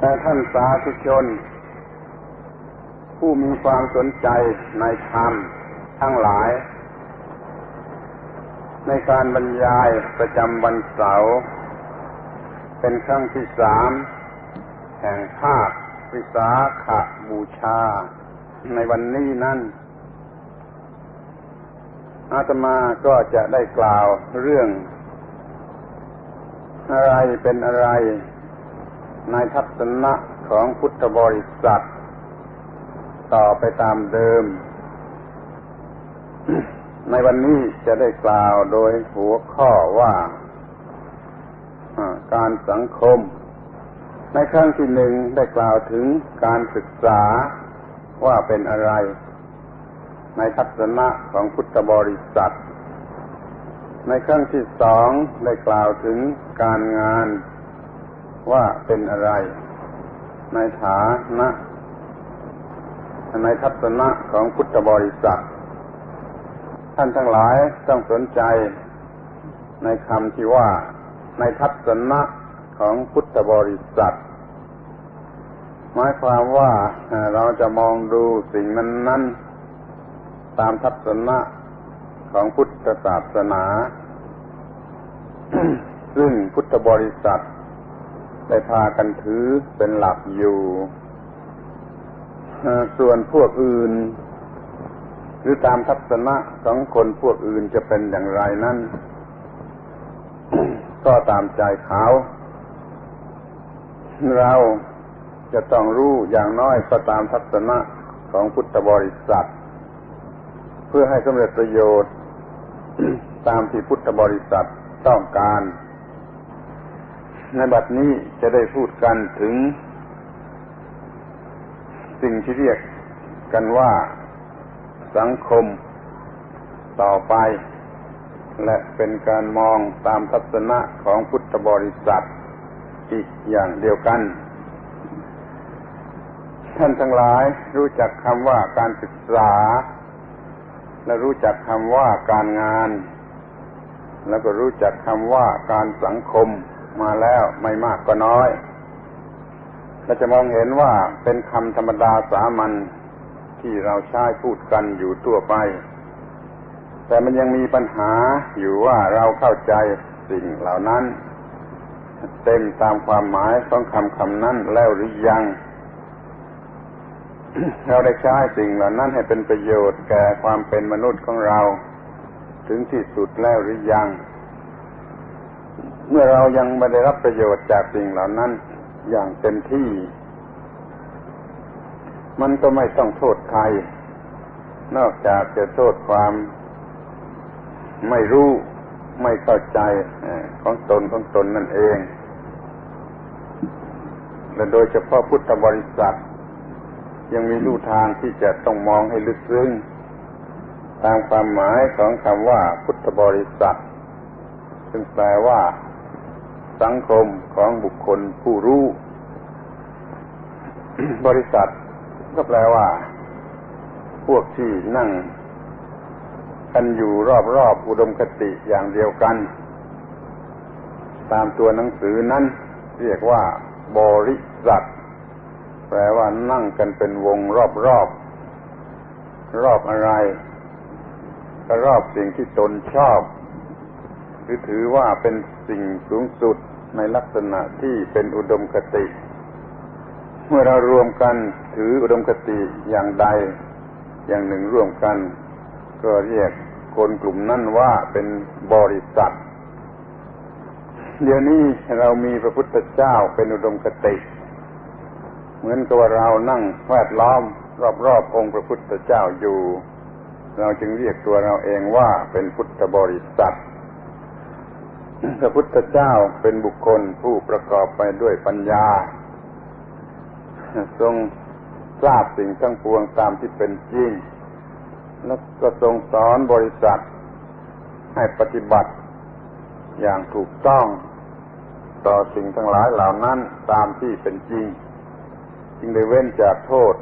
แต่ท่านสาธุชนผู้มีความสนใจในธรรมทั้งหลายในการบรรยายประจำวันเสาร์เป็นครั้งที่3แห่งภาควิสาขบูชาในวันนี้นั้นอาตมาก็จะได้กล่าวเรื่องอะไรเป็นอะไรในทัศนะของพุทธบริษัทต่อไปตามเดิม ในวันนี้จะได้กล่าวโดยหัวข้อว่าการสังคมในครั้งที่1ได้กล่าวถึงการศึกษาว่าเป็นอะไรในทัศนะของพุทธบริษัทในครั้งที่2ได้กล่าวถึงการงานว่าเป็นอะไรในฐานะในทัศนะของพุทธบริษัทท่านทั้งหลายต้องสนใจในคำที่ว่าในทัศนะของพุทธบริษัทหมายความว่าเราจะมองดูสิ่งนั้นๆตามทัศนะของพุทธศาสนา ซึ่งพุทธบริษัทได้พากันถือเป็นหลักอยู่ส่วนพวกอื่นหรือตามทัศนะของคนพวกอื่นจะเป็นอย่างไรนั้น ก็ตามใจเขาเราจะต้องรู้อย่างน้อยก็ตามทัศนะของพุทธบริษัทเพื่อให้สำเร็จประโยชน์ ตามที่พุทธบริษัทต้องการในบัดนี้จะได้พูดกันถึงสิ่งที่เรียกกันว่าสังคมต่อไปและเป็นการมองตามทัศนะของพุทธบริษัทอีกอย่างเดียวกันท่านทั้งหลายรู้จักคำว่าการศึกษาและรู้จักคำว่าการงานแล้วก็รู้จักคำว่าการสังคมมาแล้วไม่มากก็น้อยเราจะมองเห็นว่าเป็นคำธรรมดาสามัญที่เราใช้พูดกันอยู่ทั่วไปแต่มันยังมีปัญหาอยู่ว่าเราเข้าใจสิ่งเหล่านั้นเต็มตามความหมายของคำนั้นแล้วหรือยัง เราได้ใช้สิ่งเหล่านั้นให้เป็นประโยชน์แก่ความเป็นมนุษย์ของเราถึงที่สุดแล้วหรือยังเมื่อเรายังไม่ได้รับประโยชน์จากสิ่งเหล่านั้นอย่างเต็มที่มันก็ไม่ต้องโทษใครนอกจากจะโทษความไม่รู้ไม่เข้าใจของตนนั่นเองและโดยเฉพาะพุทธบริษัทยังมีลู่ทางที่จะต้องมองให้ลึกซึ้งตามความหมายของคำว่าพุทธบริษัทซึ่งแปลว่าสังคมของบุคคลผู้รู้ บริษัทก็แปลว่าพวกที่นั่งกันอยู่รอบๆอุดมคติอย่างเดียวกันตามตัวหนังสือนั้นเรียกว่าบริษัทแปลว่านั่งกันเป็นวงรอบอะไรก็รอบสิ่งที่ตนชอบหรือถือว่าเป็นสิ่งสูงสุดในลักษณะที่เป็นอุดมคติเมื่อเรารวมกันถืออุดมคติอย่างใดอย่างหนึ่งร่วมกันก็เรียกคนกลุ่มนั้นว่าเป็นบริษัทเดี๋ยวนี้เรามีพระพุทธเจ้าเป็นอุดมคติเหมือนกับว่าเรานั่งแวดล้อมรอบองค์พระพุทธเจ้าอยู่เราจึงเรียกตัวเราเองว่าเป็นพุทธบริษัทพระพุทธเจ้าเป็นบุคคลผู้ประกอบไปด้วยปัญญาทรงทราบสิ่งทั้งปวงตามที่เป็นจริงแล้วก็ทรงสอนบริษัทให้ปฏิบัติอย่างถูกต้องต่อสิ่งทั้งหลายเหล่านั้นตามที่เป็นจริงจึงได้เว้นจากโทษ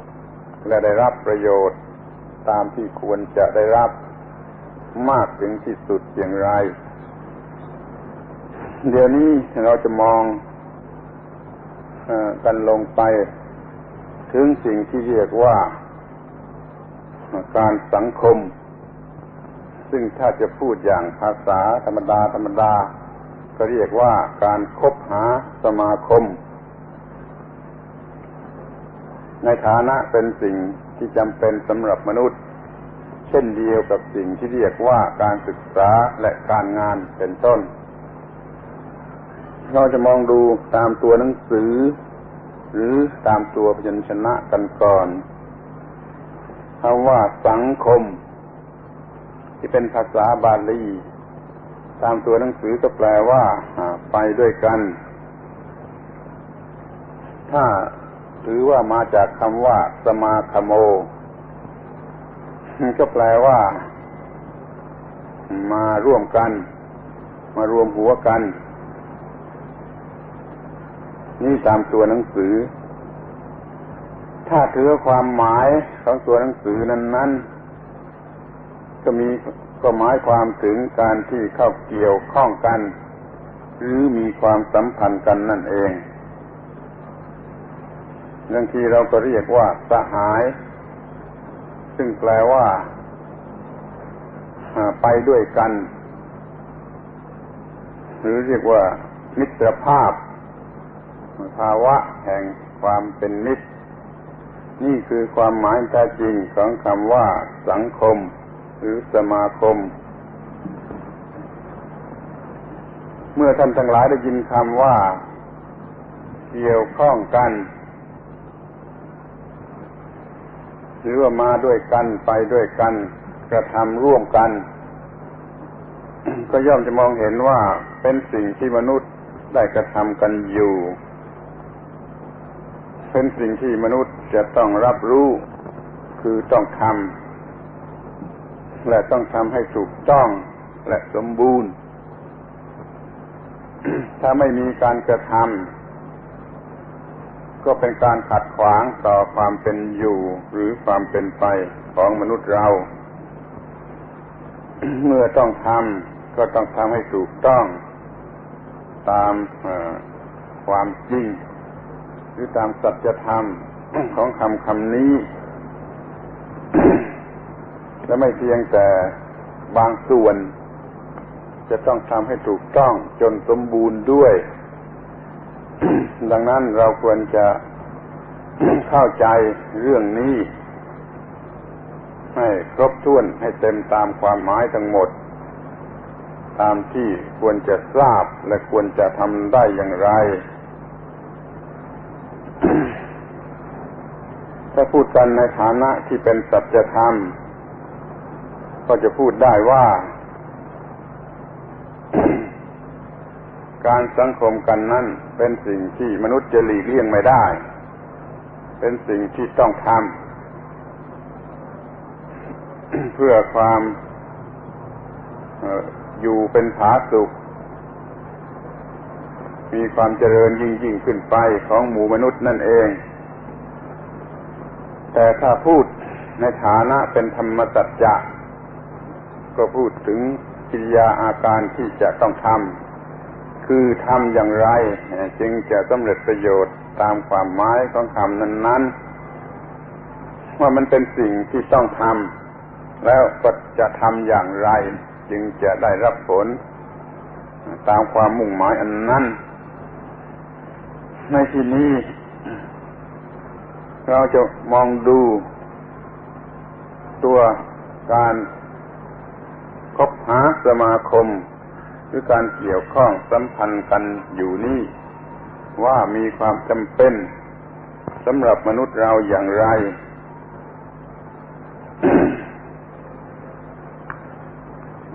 และได้รับประโยชน์ตามที่ควรจะได้รับมากถึงที่สุดอย่างไรเดี๋ยวนี้เราจะมอง กันลงไปถึงสิ่งที่เรียกว่าการสังคมซึ่งถ้าจะพูดอย่างภาษาธรรมดาก็เรียกว่าการคบหาสมาคมในฐานะเป็นสิ่งที่จำเป็นสำหรับมนุษย์เช่นเดียวกับสิ่งที่เรียกว่าการศึกษาและการงานเป็นต้นเราจะมองดูตามตัวหนังสือหรือตามตัวพยัญชนะกันก่อนคำว่าสังคมที่เป็นภาษาบาลีตามตัวหนังสือก็แปลว่าไปด้วยกันถ้าถือว่ามาจากคำว่าสมาคโมก็แปลว่ามาร่วมกันมารวมหัวกันนี่ตามตัวหนังสือถ้าถือความหมายของตัวหนังสือนั้นๆก็หมายความถึงการที่เข้าเกี่ยวข้องกันหรือมีความสัมพันธ์กันนั่นเองบางทีเราก็เรียกว่าสหายซึ่งแปลว่าไปด้วยกันหรือเรียกว่ามิตรภาพภาวะแห่งความเป็นมิตรนี่คือความหมายแท้จริงของคำว่าสังคมหรือสมาคมเมื่อท่านทั้งหลายได้ยินคำว่าเกี่ยวข้องกันหรือว่ามาด้วยกันไปด้วยกันกระทำร่วมกัน ก็ย่อมจะมองเห็นว่าเป็นสิ่งที่มนุษย์ได้กระทำกันอยู่เป็นสิ่งที่มนุษย์จะต้องรับรู้คือต้องทำและต้องทำให้ถูกต้องและสมบูรณ์ ถ้าไม่มีการกระทำก็เป็นการขัดขวางต่อความเป็นอยู่หรือความเป็นไปของมนุษย์เรา เมื่อต้องทำก็ต้องทำให้ถูกต้องตามความจริงหรือตามสัจธรรมของคำนี้ และไม่เพียงแต่บางส่วนจะต้องทำให้ถูกต้องจนสมบูรณ์ด้วยดังนั้นเราควรจะเข้าใจเรื่องนี้ให้ครบถ้วนให้เต็มตามความหมายทั้งหมดตามที่ควรจะทราบและควรจะทำได้อย่างไร ถ้าพูดกันในฐานะที่เป็นสัจธรรมก็จะพูดได้ว่า การสังคมกันนั้นเป็นสิ่งที่มนุษย์จะหลีกเลี่ยงไม่ได้เป็นสิ่งที่ต้องทำ เพื่อความอยู่เป็นผาสุกมีความเจริญยิ่งขึ้นไปของหมู่มนุษย์นั่นเองแต่ถ้าพูดในฐานะเป็นธรรมสัจจะก็พูดถึงกิริยาอาการที่จะต้องทำคือทำอย่างไรจึงจะสำเร็จประโยชน์ตามความหมายของคำนั้นๆว่ามันเป็นสิ่งที่ต้องทำแล้วก็จะทำอย่างไรจึงจะได้รับผลตามความมุ่งหมายอันนั้นในที่นี้เราจะมองดูตัวการคบหาสมาคมหรือการเกี่ยวข้องสัมพันธ์กันอยู่นี่ว่ามีความจำเป็นสำหรับมนุษย์เราอย่างไร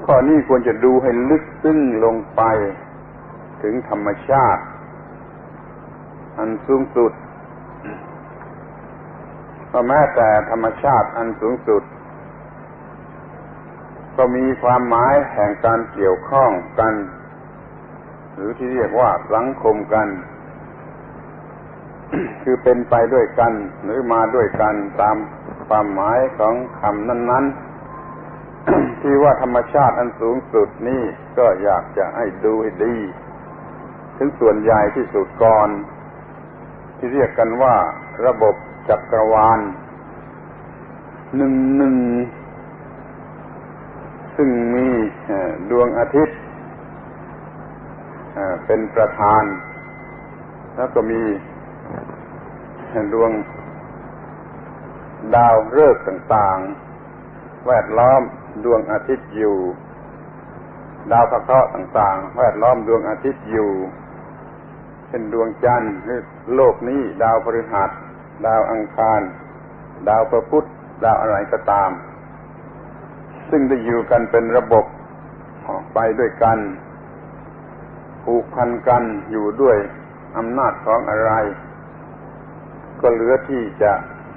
ข้อนี้ควรจะดูให้ลึกซึ้งลงไปถึงธรรมชาติอันสูงสุดเพราะแม้แต่ธรรมชาติอันสูงสุดก็มีความหมายแห่งการเกี่ยวข้องกันหรือที่เรียกว่าสังคมกัน คือเป็นไปด้วยกันหรือมาด้วยกันตามความหมายของคำนั้นๆ ที่ว่าธรรมชาติอันสูงสุดนี่ก็อยากจะให้ดูให้ดีถึงส่วนใหญ่ที่สุดก่อน ที่เรียกกันว่าระบบจักรวาลหนึ่งซึ่งมีดวงอาทิตย์เป็นประธานแล้วก็มีดวงดาวฤกษ์ต่างๆแวดล้อมดวงอาทิตย์อยู่ดาวเคราะห์ต่างๆแวดล้อมดวงอาทิตย์อยู่เช่นดวงจันทร์หรือโลกนี้ดาวพฤหัสดาวอังคารดาวพุธดาวอะไรก็ตามซึ่งได้อยู่กันเป็นระบบออกไปด้วยกันผูกพันกันอยู่ด้วยอำนาจของอะไรก็เหลือที่จะ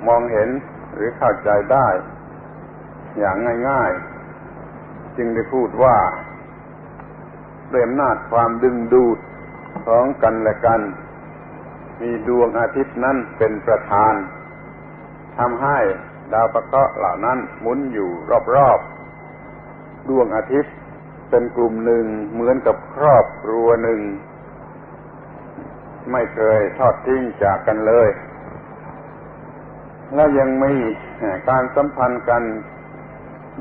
มองเห็นหรือเข้าใจได้อย่างง่ายๆจึงได้พูดว่าด้วยอำนาจความดึงดูดของกันและกันมีดวงอาทิตย์นั้นเป็นประธานทำให้ดาวเคราะห์เหล่านั้นหมุนอยู่รอบๆดวงอาทิตย์เป็นกลุ่มหนึ่งเหมือนกับครอบครัวหนึ่งไม่เคยทอดทิ้งจากกันเลยและยังมีการสัมพันธ์กัน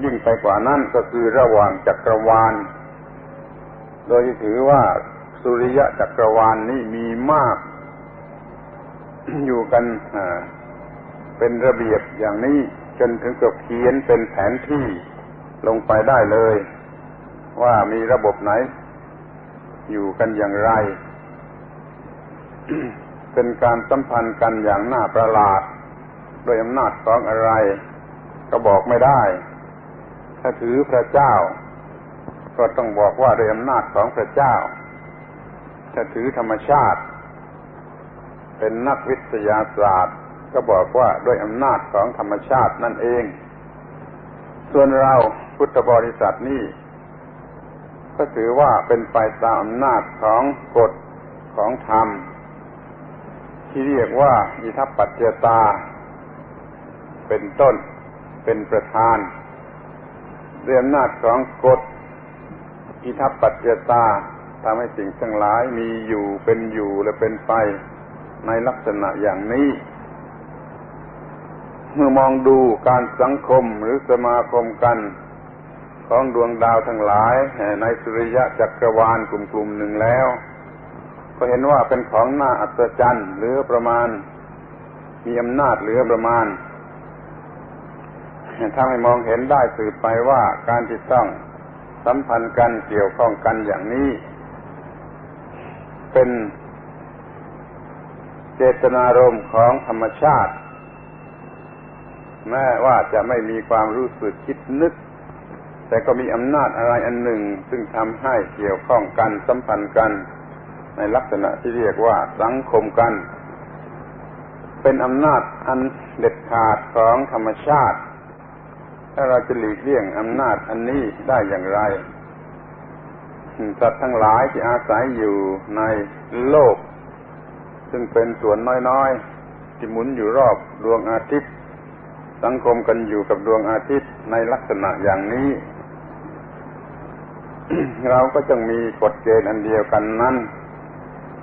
ยิ่งไปกว่านั้นก็คือระหว่างจักรวาลโดยถือว่าสุริยะจักรวาลนี้มีมากอยู่กันเป็นระเบียบอย่างนี้จนถึงกับเขียนเป็นแผนที่ลงไปได้เลยว่ามีระบบไหนอยู่กันอย่างไร เป็นการสัมพันธ์กันอย่างน่าประหลาดโดยอำนาจของอะไรก็บอกไม่ได้ถ้าถือพระเจ้าก็ต้องบอกว่าโดยอำนาจของพระเจ้าถ้าถือธรรมชาติเป็นนักวิทยาศาสตร์ก็บอกว่าด้วยอำนาจของธรรมชาตินั่นเองส่วนเราพุทธบริษัทนี่ก็ถือว่าเป็นไปตามอำนาจของกฎของธรรมที่เรียกว่าอิทัปปัจจยตาเป็นต้นเป็นประธานด้วยอำนาจของกฎอิทัปปัจจยตาทำให้สิ่งทั้งหลายมีอยู่เป็นอยู่และเป็นไปในลักษณะอย่างนี้เมื่อมองดูการสังคมหรือสมาคมกันของดวงดาวทั้งหลายในสุริยะจักรวาลกลุ่มๆหนึ่งแล้วก็เห็นว่าเป็นของน่าอัศจรรย์เหลือประมาณมีอำนาจเหลือประมาณถ้าให้มองเห็นได้สืบไปว่าการที่ต้องสัมพันธ์กันเกี่ยวข้องกันอย่างนี้เป็นเจตนารมณ์ของธรรมชาติแม้ว่าจะไม่มีความรู้สึกคิดนึกแต่ก็มีอำนาจอะไรอันหนึ่งซึ่งทำให้เกี่ยวข้องกันสัมพันธ์กันในลักษณะที่เรียกว่าสังคมกันเป็นอำนาจอันเด็ดขาดของธรรมชาติถ้าเราจะหลีกเลี่ยงอำนาจอันนี้ได้อย่างไรสัตว์ทั้งหลายที่อาศัยอยู่ในโลกซึ่งเป็นส่วนน้อยๆที่หมุนอยู่รอบดวงอาทิตย์สังคมกันอยู่กับดวงอาทิตย์ในลักษณะอย่างนี้ เราก็จึงมีกฎเกณฑ์อันเดียวกันนั้น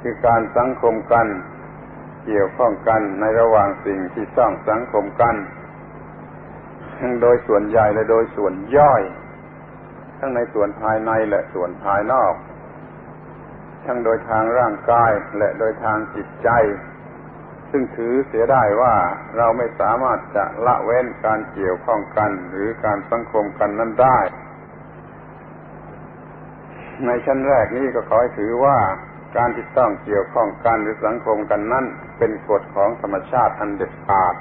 คือการสังคมกันเกี่ยวข้องกันในระหว่างสิ่งที่ต้องสังคมกันทั้งโดยส่วนใหญ่และโดยส่วนย่อยทั้งในส่วนภายในและส่วนภายนอกทั้งโดยทางร่างกายและโดยทางจิตใจซึ่งถือเสียได้ว่าเราไม่สามารถจะละเว้นการเกี่ยวข้องกันหรือการสังคมกันนั้นได้ในชั้นแรกนี้ก็ขอให้ถือว่าการที่ต้องเกี่ยวข้องกันหรือสังคมกันนั้นเป็นกฎของธรรมชาติอันเด็ดขาด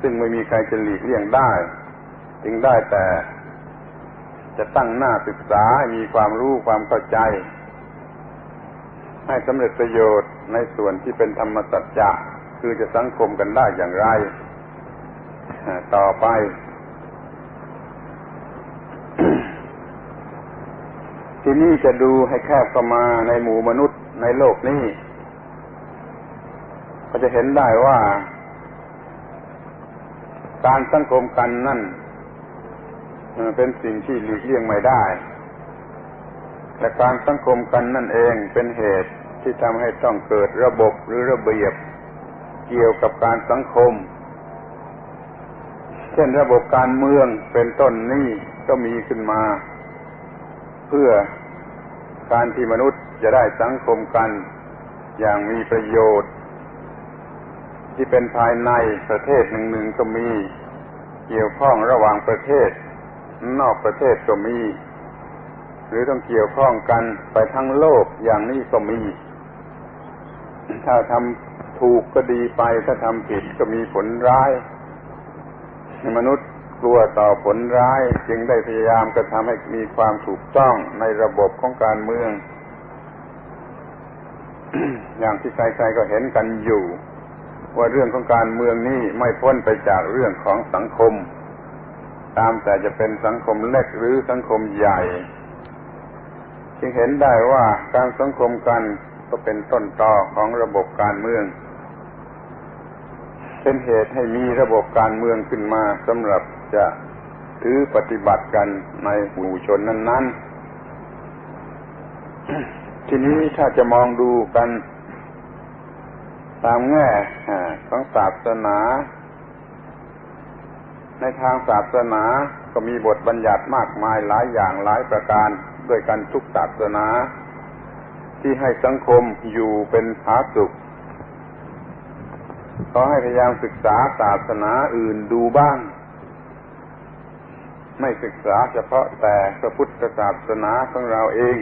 ซึ่งไม่มีใครจะหลีกเลี่ยงได้จึงได้แต่จะตั้งหน้าศึกษามีความรู้ความเข้าใจให้สำเร็จประโยชน์ในส่วนที่เป็นธรรมสัจจะคือจะสังคมกันได้อย่างไรต่อไป ที่นี่จะดูให้แคบเข้ามาในหมู่มนุษย์ในโลกนี้ก็จะเห็นได้ว่าการสังคมกันนั่นเป็นสิ่งที่หลีกเลี่ยงไม่ได้และการสังคมกันนั่นเองเป็นเหตุที่ทำให้ต้องเกิดระบบหรือระเบียบ เกี่ยวกับการสังคมเช่นระบบการเมืองเป็นต้นนี้ก็มีขึ้นมาเพื่อการที่มนุษย์จะได้สังคมกันอย่างมีประโยชน์ที่เป็นภายในประเทศหนึ่งก็มีเกี่ยวข้องระหว่างประเทศนอกประเทศก็มีหรือต้องเกี่ยวข้องกันไปทั้งโลกอย่างนี้ก็มีถ้าทำถูกก็ดีไปถ้าทำผิดก็มีผลร้ายมนุษย์กลัวต่อผลร้ายจึงได้พยายามกระทำให้มีความถูกต้องในระบบของการเมือง อย่างที่ใครๆก็เห็นกันอยู่ว่าเรื่องของการเมืองนี้ไม่พ้นไปจากเรื่องของสังคมตามแต่จะเป็นสังคมเล็กหรือสังคมใหญ่จึงเห็นได้ว่าการสังคมกันก็เป็นต้นตอของระบบการเมืองเป็นเหตุให้มีระบบการเมืองขึ้นมาสำหรับจะถือปฏิบัติกันในหมู่ชนนั้นๆทีนี้ถ้าจะมองดูกันตามแง่ของศาสนาในทางศาสนาก็มีบทบัญญัติมากมายหลายอย่างหลายประการด้วยกันทุกศาสนาที่ให้สังคมอยู่เป็นผาสุกขอให้พยายามศึกษาศาสนาอื่นดูบ้างไม่ศึกษาเฉพาะแต่พระพุทธศาสนาของเราเอง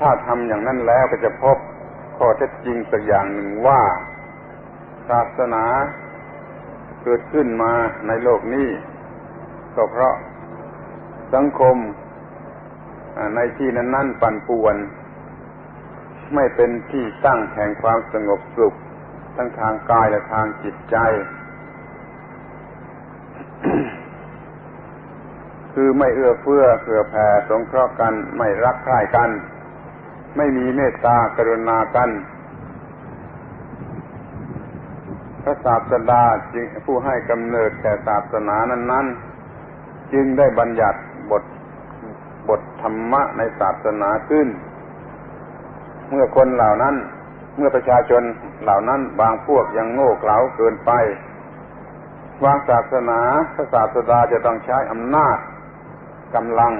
ถ้าทำอย่างนั้นแล้วก็จะพบข้อเท็จจริงสักอย่างหนึ่งว่าศาสนาเกิดขึ้นมาในโลกนี้ก็เพราะสังคมในที่นั้นๆปั่นป่วนไม่เป็นที่ตั้งแห่งความสงบสุขทั้งทางกายและทางจิตใจ คือไม่เอื้อเฟื้อเผื่อแผ่สงเคราะห์กันไม่รักใคร่กันไม่มีเมตตากรุณากันพระศาสดาจึงผู้ให้กำเนิดแก่ศาสนานั้นๆจึงได้บัญญัติบทธรรมะในศาสนาขึ้นเมื่อประชาชนเหล่านั้นบางพวกยังโง่เขลาเกินไปวางศาสนาพระศาสดาจะต้องใช้อำนาจกำลัง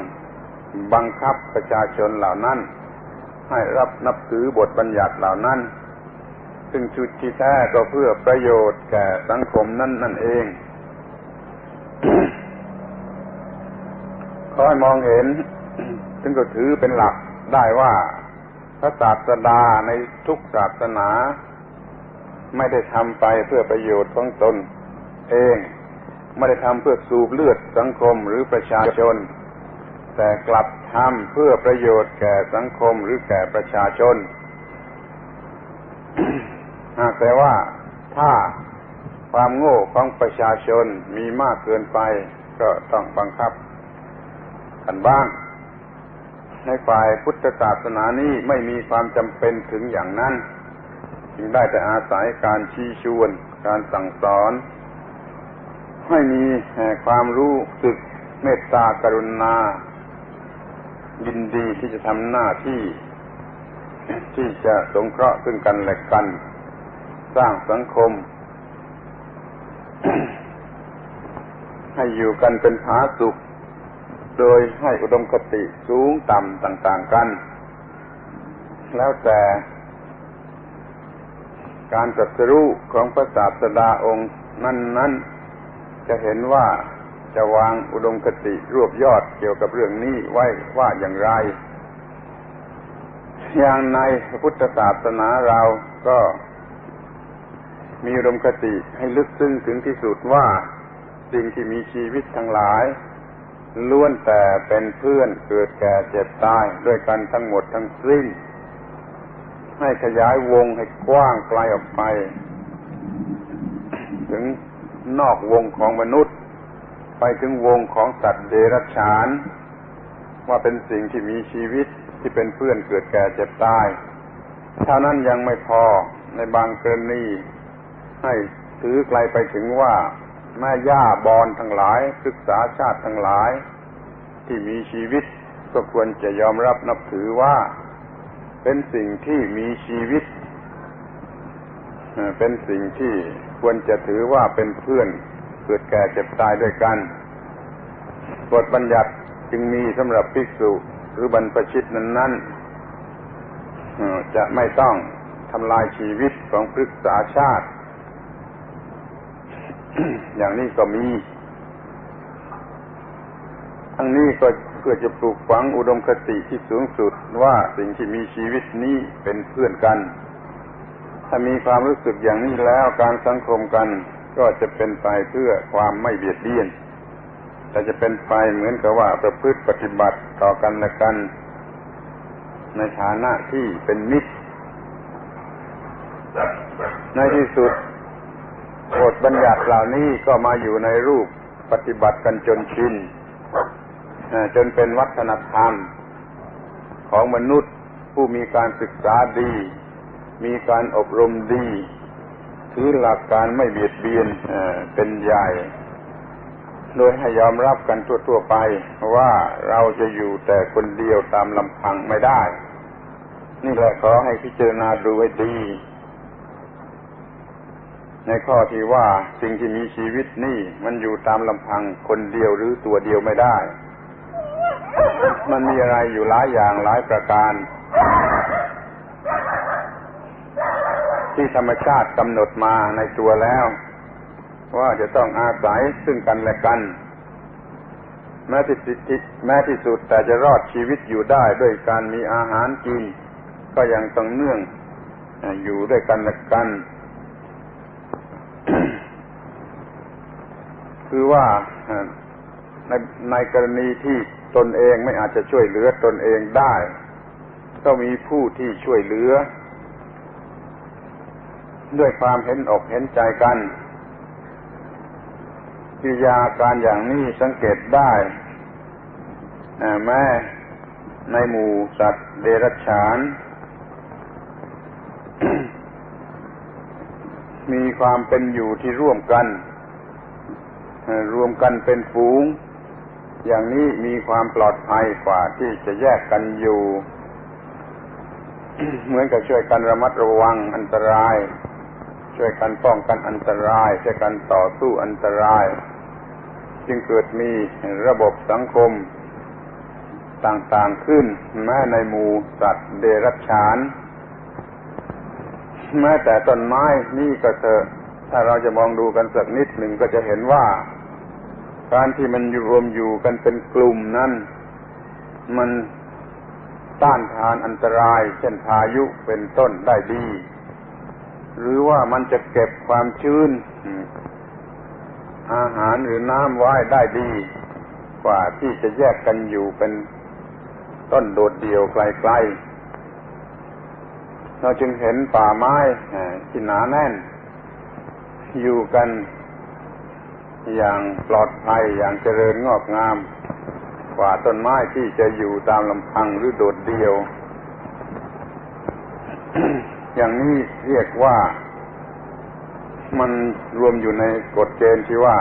บังคับประชาชนเหล่านั้นให้รับนับถือบทบัญญัติเหล่านั้นซึ่งจุดที่แท้ก็เพื่อประโยชน์แก่สังคมนั่นเอง ขอให้มองเห็นจึงก็ถือเป็นหลักได้ว่าพระศาสดาในทุกศาสนาไม่ได้ทำไปเพื่อประโยชน์ของตนเองไม่ได้ทำเพื่อสูบเลือดสังคมหรือประชาชนแต่กลับทำเพื่อประโยชน์แก่สังคมหรือแก่ประชาชน หากแต่ว่าถ้าความโง่ของประชาชนมีมากเกินไปก็ต้องบังคับกันบ้างในฝ่ายพุทธศาสนานี้ไม่มีความจำเป็นถึงอย่างนั้นจึงได้แต่อาศัยการชี้ชวนการสั่งสอนให้มีความรู้สึกเมตตากรุณายินดีที่จะทำหน้าที่ที่จะสงเคราะห์ซึ่งกันและกันสร้างสังคม ให้อยู่กันเป็นผาสุกโดยให้อุดมคติสูงต่ำต่างๆกันแล้วแต่การตรัสรู้ของพระศาสดาองค์นั้นๆจะเห็นว่าจะวางอุดมคติรวบยอดเกี่ยวกับเรื่องนี้ไว้ว่าอย่างไรอย่างในพุทธศาสนาเราก็มีอุดมคติให้ลึกซึ้งถึงที่สุดว่าสิ่งที่มีชีวิตทั้งหลายล้วนแต่เป็นเพื่อนเกิดแก่เจ็บตายด้วยกันทั้งหมดทั้งสิ้นให้ขยายวงให้กว้างไกลออกไปถึงนอกวงของมนุษย์ไปถึงวงของสัตว์เดรัจฉานว่าเป็นสิ่งที่มีชีวิตที่เป็นเพื่อนเกิดแก่เจ็บตายเท่านั้นยังไม่พอในบางกรณีให้ถือไกลไปถึงว่าแม่ย่าบอนทั้งหลายศึกษาชาติทั้งหลายที่มีชีวิตก็ควรจะยอมรับนับถือว่าเป็นสิ่งที่มีชีวิต เป็นสิ่งที่ควรจะถือว่าเป็นเพื่อนเกิดแก่เจ็บตายด้วยกันกฎบัญญัติจึงมีสำหรับภิกษุหรือบรรพชิตนั้นๆจะไม่ต้องทำลายชีวิตของพฤกษาชาติ อย่างนี้ก็มีทั้งนี้ก็เพื่อจะปลูกฝังอุดมคติที่สูงสุดว่าสิ่งที่มีชีวิตนี้เป็นเพื่อนกันถ้ามีความรู้สึกอย่างนี้แล้วการสังคมกันก็จะเป็นไปเพื่อความไม่เบียดเบียนแต่จะเป็นไปเหมือนกับว่าประพฤติปฏิบัติต่อกันและกันในฐานะที่เป็นมิตรในที่สุดกฎบัญญัติเหล่านี้ก็มาอยู่ในรูปปฏิบัติกันจนชินจนเป็นวัฒนธรรมของมนุษย์ผู้มีการศึกษาดีมีการอบรมดีถือหลักการไม่เบียดเบียนเป็นใหญ่โดยให้ยอมรับกันทั่วๆไปว่าเราจะอยู่แต่คนเดียวตามลำพังไม่ได้นี่แหละขอให้พิจารณาดูให้ดีในข้อที่ว่าสิ่งที่มีชีวิตนี่มันอยู่ตามลำพังคนเดียวหรือตัวเดียวไม่ได้มันมีอะไรอยู่หลายอย่างหลายประการที่ธรรมชาติกำหนดมาในตัวแล้วว่าจะต้องอาศัยซึ่งกันและกันแม้ที่สุดแต่จะรอดชีวิตอยู่ได้ด้วยการมีอาหารกินก็ยังต้องเนื่องอยู่ด้วยกันและกัน คือว่าในกรณีที่ตนเองไม่อาจจะช่วยเหลือตนเองได้ก็มีผู้ที่ช่วยเหลือด้วยความเห็นอกเห็นใจกันกิริยาการอย่างนี้สังเกตได้แม้ในหมู่สัตว์เดรัจฉาน มีความเป็นอยู่ที่ร่วมกันรวมกันเป็นฝูงอย่างนี้มีความปลอดภัยกว่าที่จะแยกกันอยู่ เหมือนกับช่วยกันระมัดระวังอันตรายช่วยกันป้องกันอันตรายช่วยกันต่อสู้อันตรายจึงเกิดมีระบบสังคมต่างๆขึ้นแม้ในหมู่สัตว์เดรัจฉานแม้แต่ต้นไม้นี่ก็เถอะถ้าเราจะมองดูกันสักนิดหนึ่งก็จะเห็นว่าการที่มันรวมอยู่กันเป็นกลุ่มนั้นมันต้านทานอันตรายเช่นพายุเป็นต้นได้ดีหรือว่ามันจะเก็บความชื้นอาหารหรือน้ำไว้ได้ดีกว่าที่จะแยกกันอยู่เป็นต้นโดดเดี่ยวไกลๆเราจึงเห็นป่าไม้ที่หนาแน่นอยู่กันอย่างปลอดภัยอย่างเจริญงอกงามกว่าต้นไม้ที่จะอยู่ตามลำพังหรือโดดเดี่ยว อย่างนี้เรียกว่ามันรวมอยู่ในกฎเกณฑ์ที่ว่า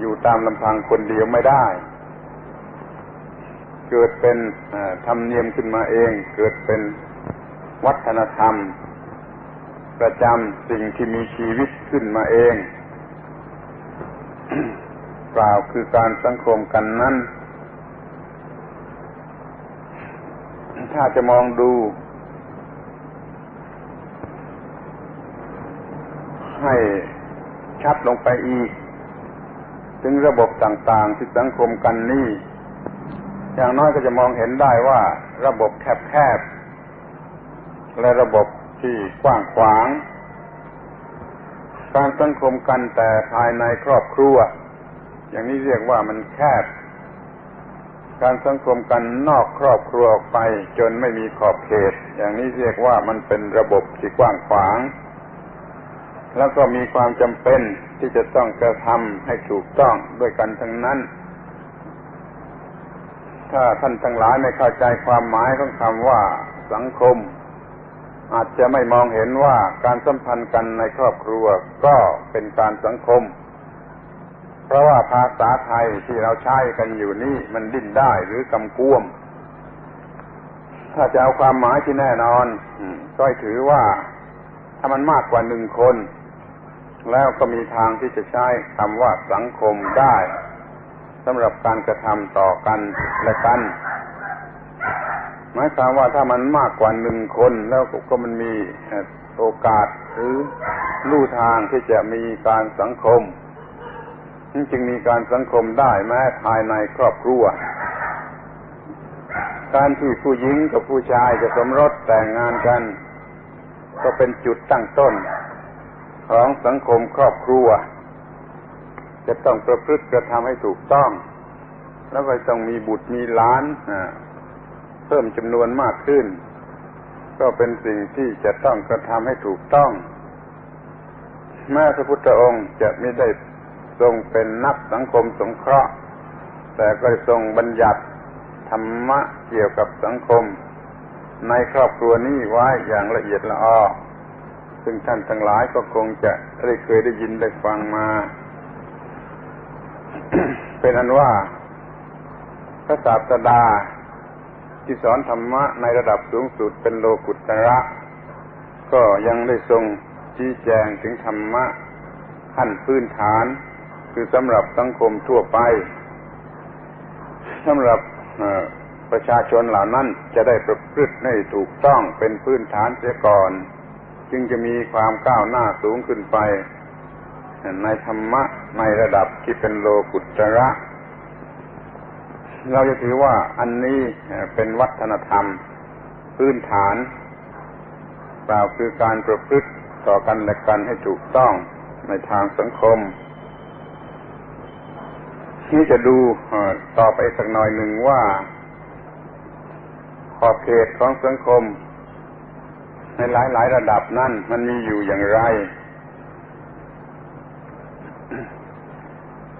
อยู่ตามลำพังคนเดียวไม่ได้เกิดเป็นธรรมเนียมขึ้นมาเองเกิดเป็นวัฒนธรรมประจำสิ่งที่มีชีวิตขึ้นมาเองกล่าวคือการสังคมกันนั้นถ้าจะมองดูให้ชัดลงไปอีกถึงระบบต่างๆที่สังคมกันนี้อย่างน้อยก็จะมองเห็นได้ว่าระบบแคบๆและระบบที่กว้างขวางการสังคมกันแต่ภายในครอบครัวอย่างนี้เรียกว่ามันแคบการสังคมกันนอกครอบครัวออกไปจนไม่มีขอบเขตอย่างนี้เรียกว่ามันเป็นระบบที่กว้างขวางแล้วก็มีความจำเป็นที่จะต้องกระทำให้ถูกต้องด้วยกันทั้งนั้นถ้าท่านทั้งหลายไม่เข้าใจความหมายของคำว่าสังคมอาจจะไม่มองเห็นว่าการสัมพันธ์กันในครอบครัวก็เป็นการสังคมเพราะว่าภาษาไทยที่เราใช้กันอยู่นี่มันดิ้นได้หรือกำกวมถ้าจะเอาความหมายที่แน่นอนก็ถือว่า ถ้ามันมากกว่าหนึ่งคนแล้วก็มีทางที่จะใช้คำว่าสังคมได้สำหรับการกระทำต่อกันและกันหมายความว่าถ้ามันมากกว่าหนึ่งคนแล้วก็มันมีโอกาสหรือลู่ทางที่จะมีการสังคมจึงมีการสังคมได้แม้ภายในครอบครัวการที่ผู้หญิงกับผู้ชายจะสมรสแต่งงานกันก็เป็นจุดตั้งต้นของสังคมครอบครัวจะต้องประพฤติกระทำให้ถูกต้องแล้วก็ต้องมีบุตรมีหลานเพิ่มจำนวนมากขึ้นก็เป็นสิ่งที่จะต้องกระทำให้ถูกต้องแม้พระพุทธองค์จะไม่ได้ทรงเป็นนักสังคมสงเคราะห์แต่ก็ทรงบัญญัติธรรมะเกี่ยวกับสังคมในครอบครัวนี้ไว้อย่างละเอียดละออซึ่งท่านทั้งหลายก็คงจะได้เคยได้ยินได้ฟังมา เป็นอันว่าพระศาสดาที่สอนธรรมะในระดับสูงสุดเป็นโลกุตระก็ยังได้ทรงชี้แจงถึงธรรมะขั้นพื้นฐานคือสำหรับสังคมทั่วไปสำหรับประชาชนเหล่านั้นจะได้ประพฤติให้ถูกต้องเป็นพื้นฐานเสียก่อนจึงจะมีความก้าวหน้าสูงขึ้นไปในธรรมะในระดับที่เป็นโลกุตระเราจะถือว่าอันนี้เป็นวัฒนธรรมพื้นฐานกล่าวคือการประพฤติต่อกันและกันให้ถูกต้องในทางสังคมที่จะดูต่อไปสักหน่อยหนึ่งว่าขอบเขตของสังคมในหลายๆระดับนั้นมันมีอยู่อย่างไร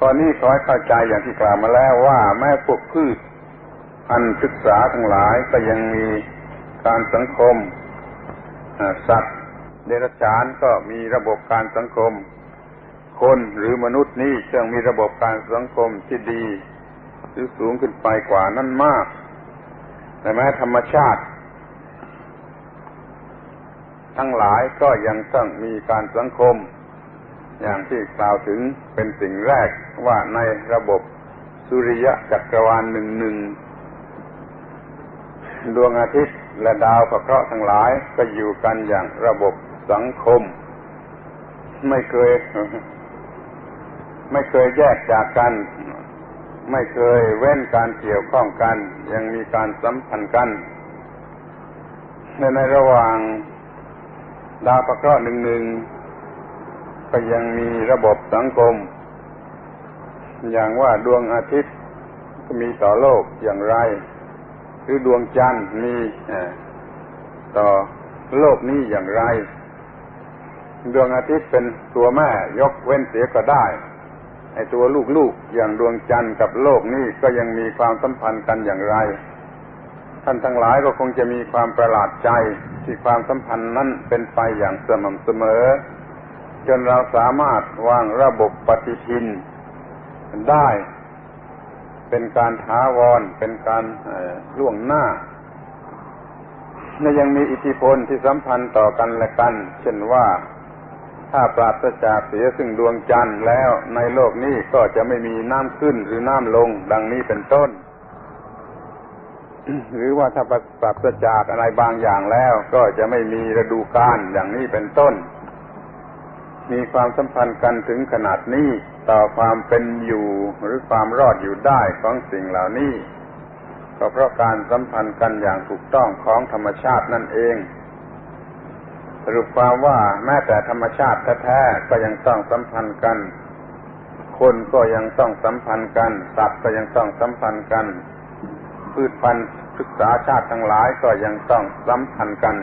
ตอนนี้ขอให้เข้าใจอย่างที่กล่าวมาแล้วว่าแม้พวกพืชอันศึกษาทั้งหลายก็ยังมีการสังคมสัตว์เดรัจฉานก็มีระบบการสังคมคนหรือมนุษย์นี่จึงมีระบบการสังคมที่ดีหรือสูงขึ้นไปกว่านั้นมากแต่แม้ธรรมชาติทั้งหลายก็ยังต้องมีการสังคมอย่างที่กล่าวถึงเป็นสิ่งแรกว่าในระบบสุริยะจักรวาล11ดวงอาทิตย์และดาวเคราะห์ทั้งหลายก็อยู่กันอย่างระบบสังคมไม่เคยแยกจากกันไม่เคยเว้นการเกี่ยวข้องกันยังมีการสัมพันธ์กันในระหว่างดาวเคราะห์11ก็ยังมีระบบสังคมอย่างว่าดวงอาทิตย์มีต่อโลกอย่างไรหรือดวงจันทร์มีต่อโลกนี้อย่างไรดวงอาทิตย์เป็นตัวแม่ยกเว้นเสียก็ได้ไอ้ตัวลูกๆอย่างดวงจันทร์กับโลกนี้ก็ยังมีความสัมพันธ์กันอย่างไรท่านทั้งหลายก็คงจะมีความประหลาดใจที่ความสัมพันธ์นั้นเป็นไปอย่างสม่ำเสมอจนเราสามารถวางระบบปฏิทินได้เป็นการถาวรเป็นการล่วงหน้าและยังมีอิทธิพลที่สัมพันธ์ต่อกันและกันเช่นว่าถ้าปราศจากเสียซึ่งดวงจันทร์แล้วในโลกนี้ก็จะไม่มีน้ำขึ้นหรือน้ำลงดังนี้เป็นต้น หรือว่าถ้าปราศจากอะไรบางอย่างแล้วก็จะไม่มีฤดูกาลดังนี้เป็นต้นมีความสัมพันธ์กันถึงขนาดนี้ต่อความเป็นอยู่หรือความรอดอยู่ได้ของสิ่งเหล่านี้ก็เพราะการสัมพันธ์กันอย่างถูกต้องของธรรมชาตินั่นเองสรุปความว่าแม้แต่ธรรมชาติแท้ๆก็ยังต้องสัมพันธ์กันคนก็ยังต้องสัมพันธ์กันสัตว์ก็ยังต้องสัมพันธ์กันพืชพันธุ์ศึกษาชาติทั้งหลายก็ยังต้องสัมพันธ์กัน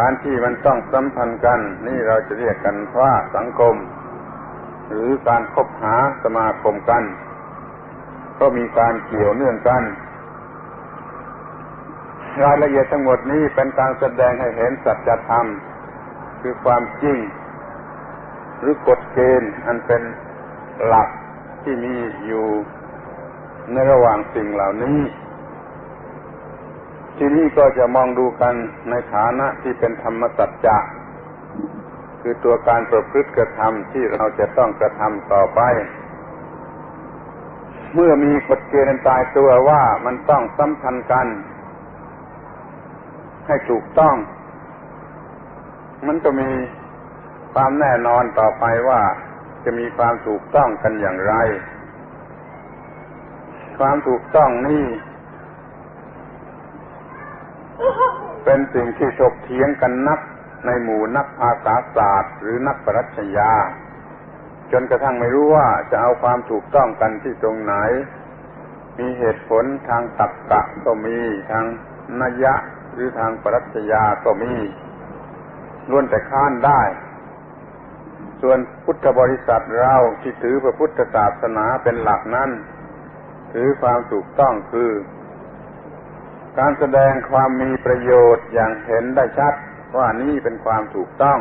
การที่มันต้องสัมพันธ์กันนี่เราจะเรียกกันว่าสังคมหรือการคบหาสมาคมกันก็มีการเกี่ยวเนื่องกันรายละเอียดทั้งหมดนี้เป็นการแสดงให้เห็นสัจธรรมคือความจริงหรือกฎเกณฑ์อันเป็นหลักที่มีอยู่ในระหว่างสิ่งเหล่านี้ ที่นี่ก็จะมองดูกันในฐานะที่เป็นธรรมสัจจะคือตัวการประพฤติกระทำที่เราจะต้องกระทำต่อไปเมื่อมีกฎเกณฑ์ตายตัวว่ามันต้องสัมพันธ์กันให้ถูกต้องมันก็มีความแน่นอนต่อไปว่าจะมีความถูกต้องกันอย่างไรความถูกต้องนี่เป็นสิ่งที่ถกเถียงกันนักในหมู่นักภาษาศาสตร์หรือนักปรัชญาจนกระทั่งไม่รู้ว่าจะเอาความถูกต้องกันที่ตรงไหนมีเหตุผลทางตรรกะก็มีทางนัยยะหรือทางปรัชญาก็มีล้วนแต่ค้านได้ส่วนพุทธบริษัทเราที่ถือพระพุทธศาสนาเป็นหลักนั้นถือความถูกต้องคือการแสดงความมีประโยชน์อย่างเห็นได้ชัดว่านี่เป็นความถูกต้อง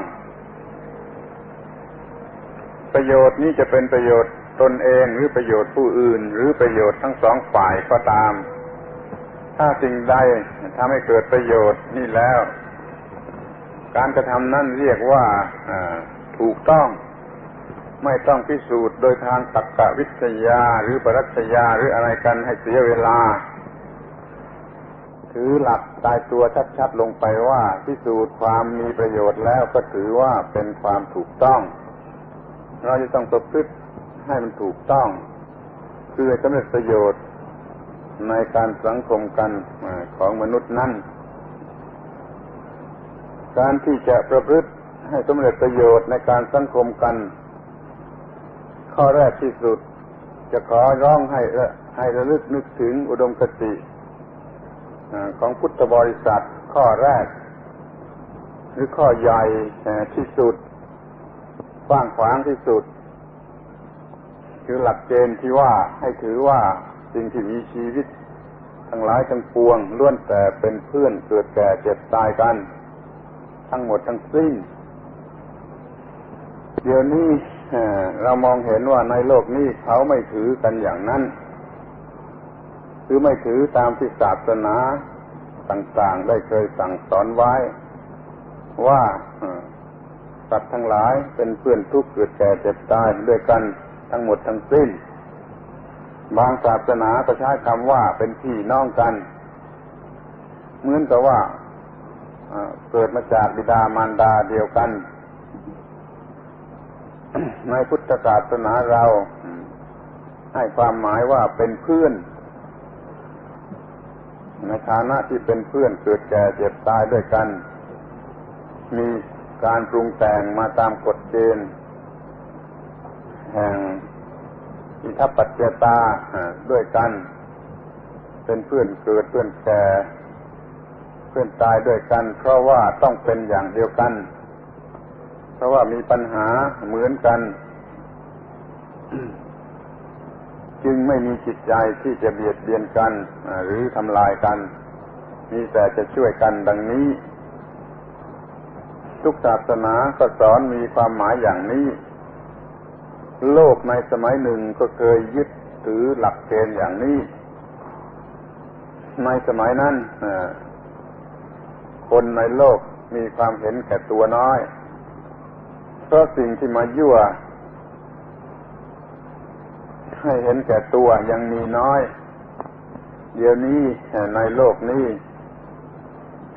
ประโยชน์นี้จะเป็นประโยชน์ตนเองหรือประโยชน์ผู้อื่นหรือประโยชน์ทั้งสองฝ่ายก็ตามถ้าสิ่งใดทำให้เกิดประโยชน์นี่แล้วการกระทำนั้นเรียกว่าถูกต้องไม่ต้องพิสูจน์โดยทางตรรกวิทยาหรือปรัชญาหรืออะไรกันให้เสียเวลาถือหลักตายตัวชัดๆลงไปว่าพิสูจน์ความมีประโยชน์แล้วก็ถือว่าเป็นความถูกต้องเราจะต้องประพฤติให้มันถูกต้องคือสำเร็จประโยชน์ในการสังคมกันของมนุษย์นั้นการที่จะประพฤติให้สำเร็จประโยชน์ในการสังคมกันข้อแรกที่สุดจะขอร้องให้ระลึกนึกถึงอุดมคติของพุทธบริษัทข้อแรกหรือข้อใหญ่ที่สุดกว้างขวางที่สุดคือหลักเกณฑ์ที่ว่าให้ถือว่าสิ่งที่มีชีวิตทั้งหลายทั้งปวงล้วนแต่เป็นเพื่อนเกิดแก่เจ็บตายกันทั้งหมดทั้งสิ้นเดี๋ยวนี้เรามองเห็นว่าในโลกนี้เขาไม่ถือกันอย่างนั้นคือไม่ถือตามที่ศาสนาต่างๆได้เคยสั่งสอนไว้ว่าสัตว์ทั้งหลายเป็นเพื่อนทุกข์เกิดแก่เจ็บตายด้วยกันทั้งหมดทั้งสิ้นบางศาสนาก็ใช้คำว่าเป็นพี่น้องกันเหมือนกับว่าเกิดมาจากบิดามารดาเดียวกันในพุทธศาสนาเราให้ความหมายว่าเป็นเพื่อนในฐานะที่เป็นเพื่อนเกิดแก่เจ็บตายด้วยกันมีการปรุงแต่งมาตามกฎเกณฑ์แห่งอิทัปปัจจยตาด้วยกันเป็นเพื่อนเกิดเพื่อนแก่เพื่อนตายด้วยกันเพราะว่าต้องเป็นอย่างเดียวกันเพราะว่ามีปัญหาเหมือนกัน จึงไม่มีจิตใจที่จะเบียดเบียนกันหรือทำลายกันมีแต่จะช่วยกันดังนี้ทุกศาสนาก็สอนมีความหมายอย่างนี้โลกในสมัยหนึ่งก็เคยยึดถือหลักเกณฑ์อย่างนี้ในสมัยนั้นคนในโลกมีความเห็นแก่ตัวน้อยเพราะสิ่งที่มายั่วให้เห็นแก่ตัวยังมีน้อยเดี๋ยวนี้ในโลกนี้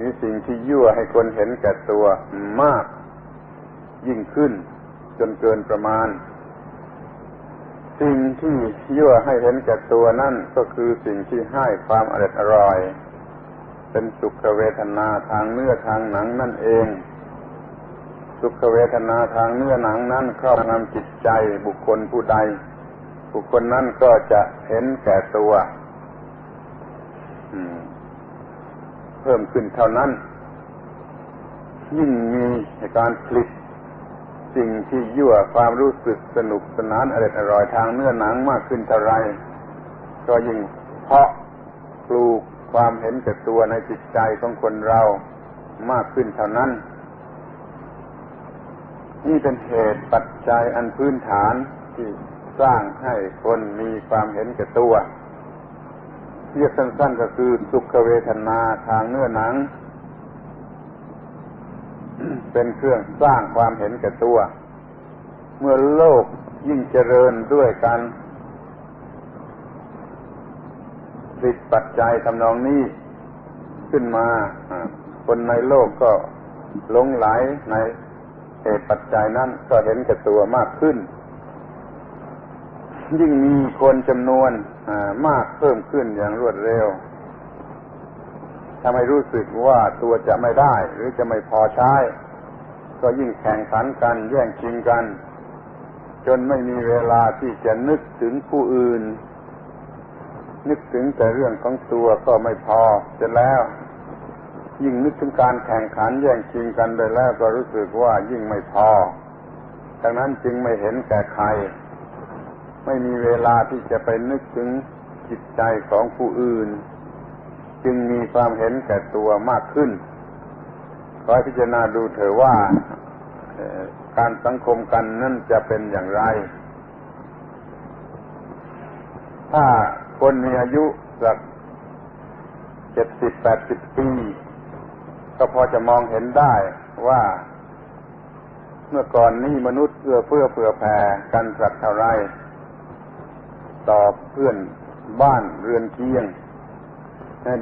มีสิ่งที่ยั่วให้คนเห็นแก่ตัวมากยิ่งขึ้นจนเกินประมาณสิ่งที่ยั่วให้เห็นแก่ตัวนั่นก็คือสิ่งที่ให้ความอร่อยเป็นสุขเวทนาทางเนื้อทางหนังนั่นเองสุขเวทนาทางเนื้อหนังนั้นครอบงำจิตใจบุคคลผู้ใดบุคคลนั้นก็จะเห็นแก่ตัวเพิ่มขึ้นเท่านั้นยิ่งมีการผลิตสิ่งที่ยั่วความรู้สึกสนุกสนานอร่อยทางเนื้อหนังมากขึ้นเท่าไรก็ยิ่งเพาะปลูกความเห็นแก่ตัวในจิตใจของคนเรามากขึ้นเท่านั้นนี่เป็นเหตุปัจจัยอันพื้นฐานที่สร้างให้คนมีความเห็นแก่ตัว เรียกสั้นๆก็คือสุขเวทนาทางเนื้อหนัง เป็นเครื่องสร้างความเห็นแก่ตัวเมื่อโลกยิ่งเจริญด้วยกันติดปัจจัยทำนองนี้ขึ้นมาคนในโลกก็หลงไหลในเหตุปัจจัยนั้นก็เห็นแก่ตัวมากขึ้นยิ่งมีคนจำนวนมากเพิ่มขึ้นอย่างรวดเร็วทำให้รู้สึกว่าตัวจะไม่ได้หรือจะไม่พอใช้ก็ยิ่งแข่งขันกันแย่งชิงกันจนไม่มีเวลาที่จะนึกถึงผู้อื่นนึกถึงแต่เรื่องของตัวก็ไม่พอเสร็จแล้วยิ่งนึกถึงการแข่งขันแย่งชิงกันไปแล้วก็รู้สึกว่ายิ่งไม่พอดังนั้นจึงไม่เห็นแก่ใครไม่มีเวลาที่จะไปนึกถึงจิตใจของผู้อื่นจึงมีความเห็นแก่ตัวมากขึ้นขอพิจารณาดูเถอะว่าการสังคมกันนั่นจะเป็นอย่างไรถ้าคนมีอายุสัก 70-80 ปีก็พอจะมองเห็นได้ว่าเมื่อก่อนนี้มนุษย์เอื้อเฟื้อเผื่อแผ่กันสักเท่าไรต่อเพื่อนบ้านเรือนเคียง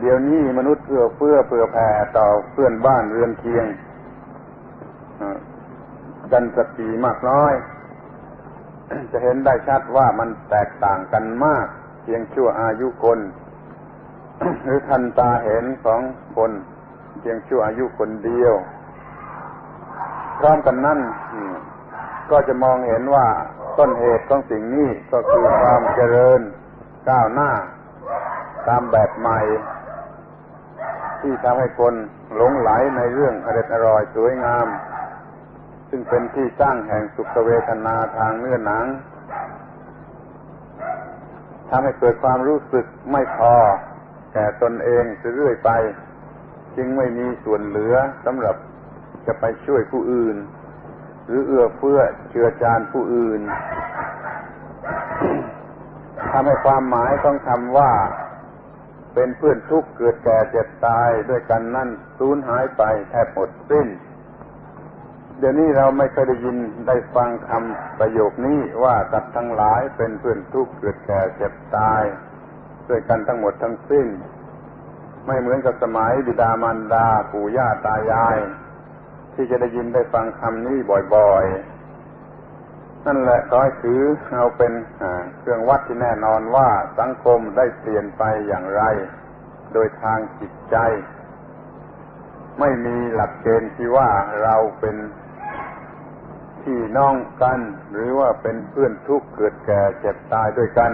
เดี๋ยวนี้มนุษย์เอื้อเฟื้อเผื่อแผ่ต่อเพื่อนบ้านเรือนเคียงกันสักกี่มากน้อยจะเห็นได้ชัดว่ามันแตกต่างกันมากเพียงชั่วอายุคน หรือทันตาเห็นของคนเพียงชั่วอายุคนเดียวพร้อมกันนั้นก็จะมองเห็นว่าต้นเหตุของสิ่งนี้ก็คือความเจริญก้าวหน้าตามแบบใหม่ที่ทำให้คนหลงไหลในเรื่องอร่อยสวยงามซึ่งเป็นที่ตั้งแห่งสุขเวทนาทางเนื้อหนังทำให้เกิดความรู้สึกไม่พอแก่ตนเองเรื่อยไปจึงไม่มีส่วนเหลือสำหรับจะไปช่วยผู้อื่นหรือเอื้อเฟื้อเจือจานผู้อื่น ทำให้ความหมายของคำว่าเป็นเพื่อนทุกข์เกิดแก่เจ็บตายด้วยกันนั่นสูญหายไปแทบหมดสิ้นเดี๋ยวนี้เราไม่เคยได้ยินได้ฟังคำประโยคนี้ว่าสัตว์ทั้งหลายเป็นเพื่อนทุกข์เกิดแก่เจ็บตายด้วยกันทั้งหมดทั้งสิ้นไม่เหมือนกับสมัยบิดามารดาปู่ย่าตายายที่จะได้ยินได้ฟังคำนี้บ่อยๆนั่นแหละก็คือเอาเป็นเครื่องวัดที่แน่นอนว่าสังคมได้เปลี่ยนไปอย่างไรโดยทางจิตใจไม่มีหลักเกณฑ์ที่ว่าเราเป็นพี่น้องกันหรือว่าเป็นเพื่อนทุกข์เกิดแก่เจ็บตายด้วยกัน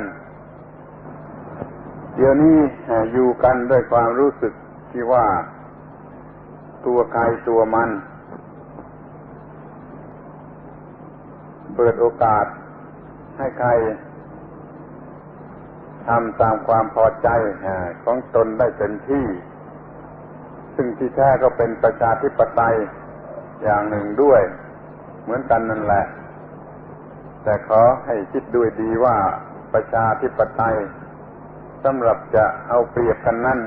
เดี๋ยวนี้อยู่กันด้วยความรู้สึกที่ว่าตัวใครตัวมันเปิดโอกาสให้ใครทำตามความพอใจของตนได้เต็มที่ซึ่งที่แท้ก็เป็นประชาธิปไตยอย่างหนึ่งด้วยเหมือนกันนั่นแหละแต่ขอให้คิดด้วยดีว่าประชาธิปไตยสำหรับจะเอาเปรียบกันนั่น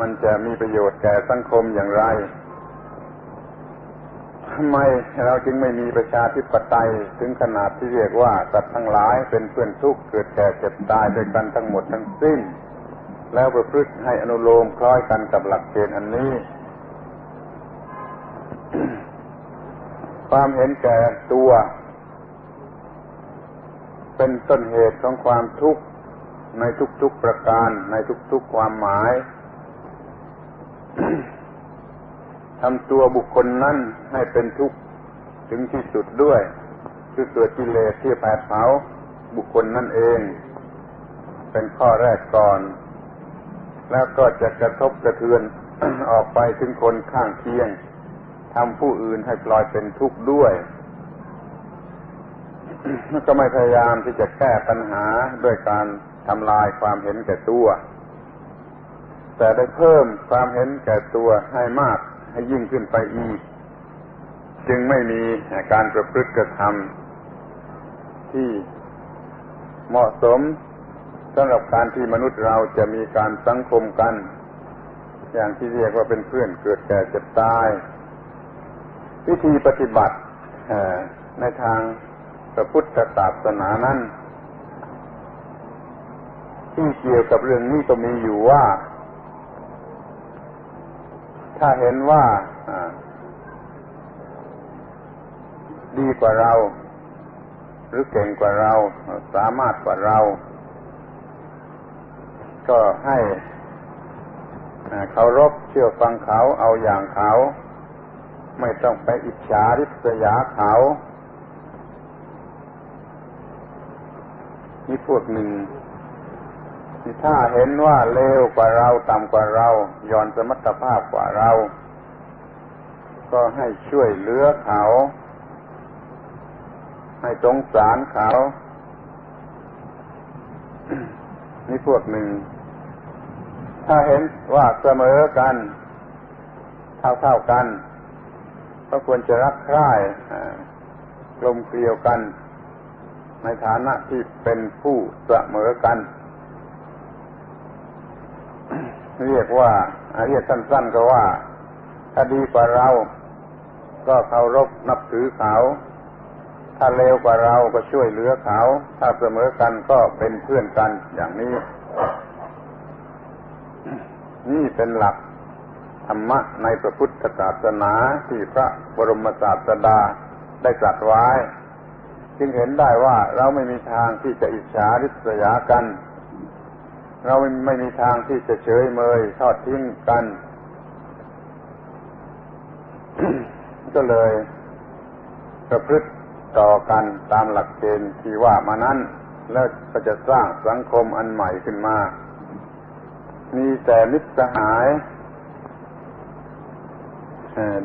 มันจะมีประโยชน์แก่สังคมอย่างไรทำไมเราจึงไม่มีประชาธิปไตยถึงขนาดที่เรียกว่าสัตว์ทั้งหลายเป็นเพื่อนทุกข์เกิดแก่เจ็บตายด้วยกันทั้งหมดทั้งสิ้นแล้วประพฤติให้อนุโลมคล้อยกันกับหลักเกณฑ์อันนี้ ความเห็นแก่ตัวเป็นต้นเหตุของความทุกข์ในทุกๆประการในทุกๆความหมาย ทำตัวบุคคลนั้นให้เป็นทุกข์ถึงที่สุดด้วยคือเกิดกิเลสที่แผดเผาบุคคลนั่นเองเป็นข้อแรกก่อนแล้วก็จะกระทบกระเทือน ออกไปถึงคนข้างเคียงทำผู้อื่นให้ปล่อยเป็นทุกข์ด้วย ก็ไม่พยายามที่จะแก้ปัญหาด้วยการทำลายความเห็นแก่ตัวแต่ได้เพิ่มความเห็นแก่ตัวให้มากให้ยิ่งขึ้นไปอีกจึงไม่มีการประพฤติกระทำที่เหมาะสมส ำหรับการที่มนุษย์เราจะมีการสังคมกันอย่างที่เรียกว่าเป็นเพื่อนเกิดแก่เจ็บตายวิธีปฏิบัติในทางพระพุทธศาสนานั้นที่เกี่ยวกับเรื่องนี้ก็มีอยู่ว่าถ้าเห็นว่าดีกว่าเราหรือเก่งกว่าเราสามารถกว่าเราก็ให้เคารพเชื่อฟังเขาเอาอย่างเขาไม่ต้องไปอิจฉาริษยาเขานี่พวกหนึ่งที่ถ้าเห็นว่าเลวกว่าเราต่ำกว่าเราย่อนสมรรถภาพกว่าเราก็ให้ช่วยเหลือเขาให้สงสารเขานี่พวกหนึ่งถ้าเห็นว่าเสมอกันเท่ากันก็ควรจะรักใคร่กลมเกลียวกันในฐานะที่เป็นผู้เสมอกันเรียกสั้นๆก็ว่าถ้าดีกว่าเราก็เคารพนับถือเขาถ้าเลวกว่าเราก็ช่วยเหลือเขาถ้าเสมอกันก็เป็นเพื่อนกันอย่างนี้นี่เป็นหลักธรรมะในพระพุทธศาสนาที่พระบรมศาสดาได้ตรัสไว้จึงเห็นได้ว่าเราไม่มีทางที่จะอิจฉาริษยากันเราไม่มีทางที่จะเฉยเมยทอดทิ้งกัน ก็เลยประพฤติต่อกันตามหลักเกณฑ์ที่ว่ามานั้นแล้วก็จะสร้างสังคมอันใหม่ขึ้นมามีแต่มิตรสหาย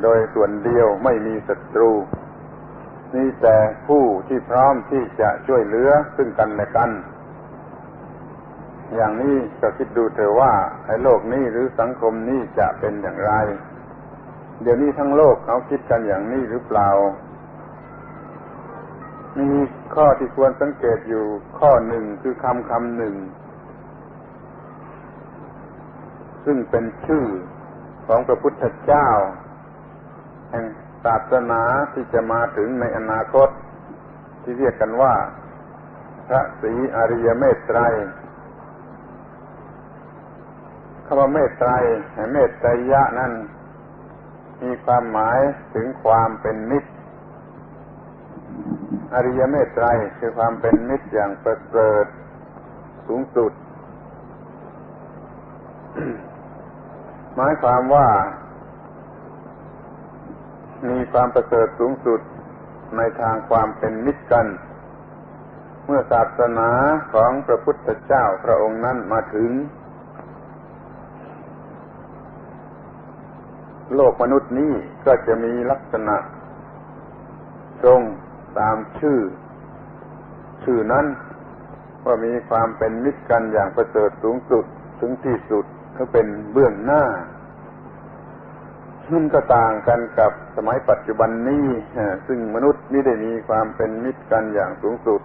โดยส่วนเดียวไม่มีศัตรูมีแต่ผู้ที่พร้อมที่จะช่วยเหลือซึ่งกันและกันอย่างนี้ก็คิดดูเถอะว่าไอ้โลกนี้หรือสังคมนี้จะเป็นอย่างไรเดี๋ยวนี้ทั้งโลกเขาคิดกันอย่างนี้หรือเปล่ามีข้อที่ควรสังเกตอยู่ข้อหนึ่งคือคำหนึ่งซึ่งเป็นชื่อของพระพุทธเจ้าแห่งศาสนาที่จะมาถึงในอนาคตที่เรียกกันว่าพระศรีอริยเมตไตรคำว่าเมตไตรเมตไตรยะนั้นมีความหมายถึงความเป็นมิตรอริยเมตไตรคือความเป็นมิตรอย่างประเสริฐสูงสุด หมายความว่ามีความประเสริฐสูงสุดในทางความเป็นมิตรกันเมื่อศาสนาของพระพุทธเจ้าพระองค์นั้นมาถึงโลกมนุษย์นี้ก็จะมีลักษณะตรงตามชื่อนั้นว่ามีความเป็นมิตรกันอย่างประเสริฐสูงสุดถึงที่สุดก็เป็นเบื้องหน้าซึ่งก็ต่างกันกับสมัยปัจจุบันนี้ซึ่งมนุษย์ไม่ได้มีความเป็นมิตรกันอย่างสูงสุด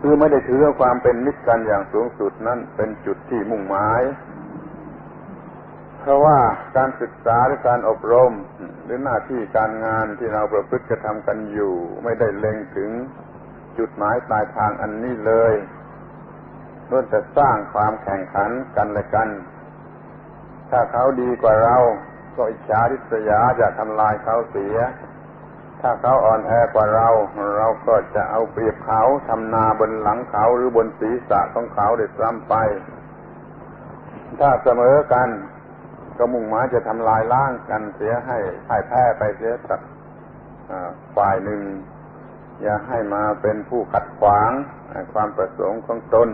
คือไม่ได้ถือว่าความเป็นมิตรกันอย่างสูงสุดนั้นเป็นจุดที่มุ่งหมายเพราะว่าการศึกษาหรือการอบรมหรือหน้าที่การงานที่เราประพฤติกระทำกันอยู่ไม่ได้เล็งถึงจุดหมายปลายทางอันนี้เลยล้วนแต่สร้างความแข่งขันกันและกันถ้าเขาดีกว่าเราก็อิจฉาริษยาจะทำลายเขาเสียถ้าเขาอ่อนแอกว่าเราเราก็จะเอาเปรียบเขาทำนาบนหลังเขาหรือบนศีรษะของเขาได้ซ้ำไปถ้าเสมอกันก็มุ่งหมายจะทำลายล้างกันเสียให้พ่ายแพ้ไปเสียสักฝ่ายหนึ่งอย่าให้มาเป็นผู้ขัดขวางความประสงค์ของตน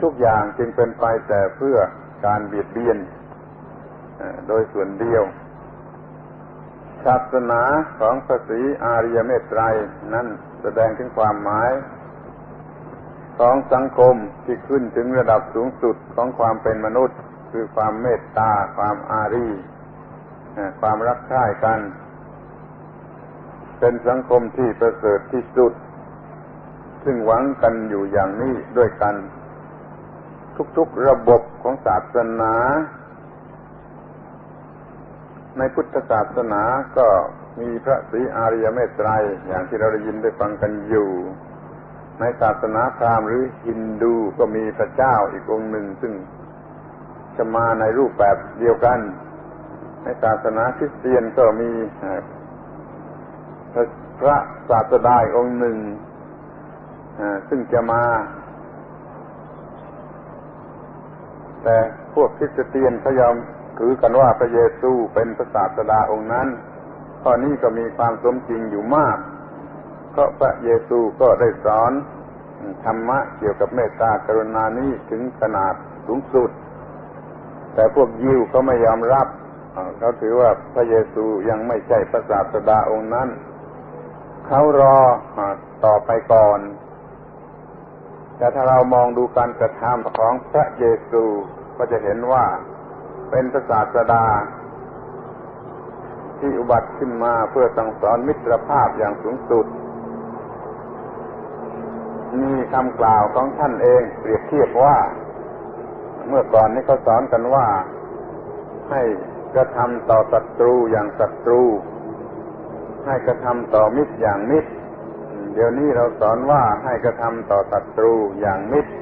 ทุกอย่างจึงเป็นไปแต่เพื่อการเบียดเบียนโดยส่วนเดียวศาสนาของพระศรีอริยเมตไตรนั้นแสดงถึงความหมายของสังคมที่ขึ้นถึงระดับสูงสุดของความเป็นมนุษย์คือความเมตตาความอารีความรักใคร่กันเป็นสังคมที่ประเสริฐที่สุดซึ่งหวังกันอยู่อย่างนี้ด้วยกัน ทุกๆระบบของศาสนาในพุทธศาสนาก็มีพระศรีอริยเมตไตรยอย่างที่เราได้ยินได้ฟังกันอยู่ในศาสนาพราหมณ์หรือฮินดูก็มีพระเจ้าอีกองค์หนึ่งซึ่งจะมาในรูปแบบเดียวกันในศาสนาคริสเตียนก็มีพระศาสดาองค์หนึ่งซึ่งจะมาแต่พวกคริสเตียนเขายอมถือกันว่าพระเยซูเป็นพระศาสดาองค์นั้นข้อนี้ก็มีความสมจริงอยู่มากเพราะพระเยซูก็ได้สอนธรรมะเกี่ยวกับเมตตากรุณานี้ถึงขนาดสูงสุดแต่พวกยิวเขาไม่ยอมรับเขาถือว่าพระเยซูยังไม่ใช่พระศาสดาองค์นั้นเขารอต่อไปก่อนแต่ถ้าเรามองดูการกระทำของพระเยซูก็จะเห็นว่าเป็นพระศาสดาที่อุบัติขึ้นมาเพื่อสั่งสอนมิตรภาพอย่างสูงสุดมีคำกล่าวของท่านเองเปรียบเทียบว่าเมื่อก่อนนี้เขาสอนกันว่าให้กระทำต่อศัตรูอย่างศัตรูให้กระทำต่อมิตรอย่างมิตรเดี๋ยวนี้เราสอนว่าให้กระทำต่อศัตรูอย่างมิตร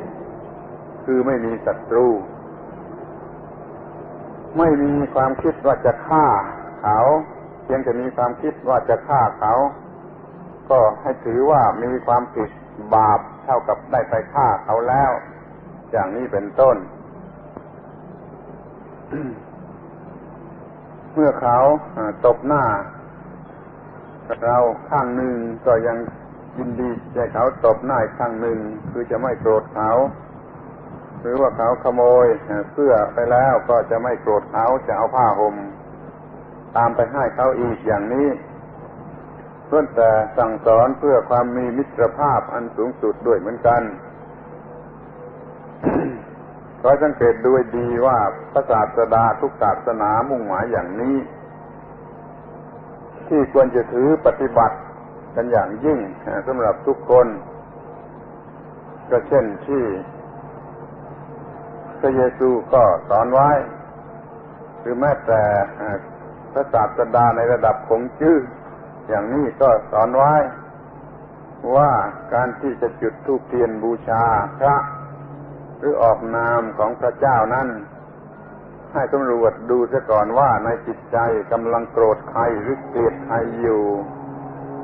คือไม่มีศัตรูไม่มีความคิดว่าจะฆ่าเขาเพียงแต่มีความคิดว่าจะฆ่าเขาก็ให้ถือว่ามีความผิดบาปเท่ากับได้ไปฆ่าเขาแล้วอย่างนี้เป็นต้น เมื่อเขาตบหน้าเราข้างหนึ่งก็ยังยินดีใจเขาตบหน้าข้างหนึ่งคือจะไม่โกรธเขาหรือว่าเขาขโมยเสื้อไปแล้วก็จะไม่โกรธเขาจะเอาผ้าห่มตามไปให้เขาอีกอย่างนี้ล้วนแต่สั่งสอนเพื่อความมีมิตรภาพอันสูงสุดด้วยเหมือนกัน ขอสังเกตด้วยดีว่าพระศาสดาทุกศาสนามุ่งหมายอย่างนี้ที่ควรจะถือปฏิบัติกันอย่างยิ่งสำหรับทุกคนก็เช่นที่พระเยซูก็สอนไว้หรือแม้แต่พระศาสดาในระดับคงชื่ออย่างนี้ก็สอนไว้ว่าการที่จะจุดธูปเทียนบูชาพระหรือออกนามของพระเจ้านั้นให้ตำรวจดูซะก่อนว่าในจิตใจกำลังโกรธใครหรือเกลียดใครอยู่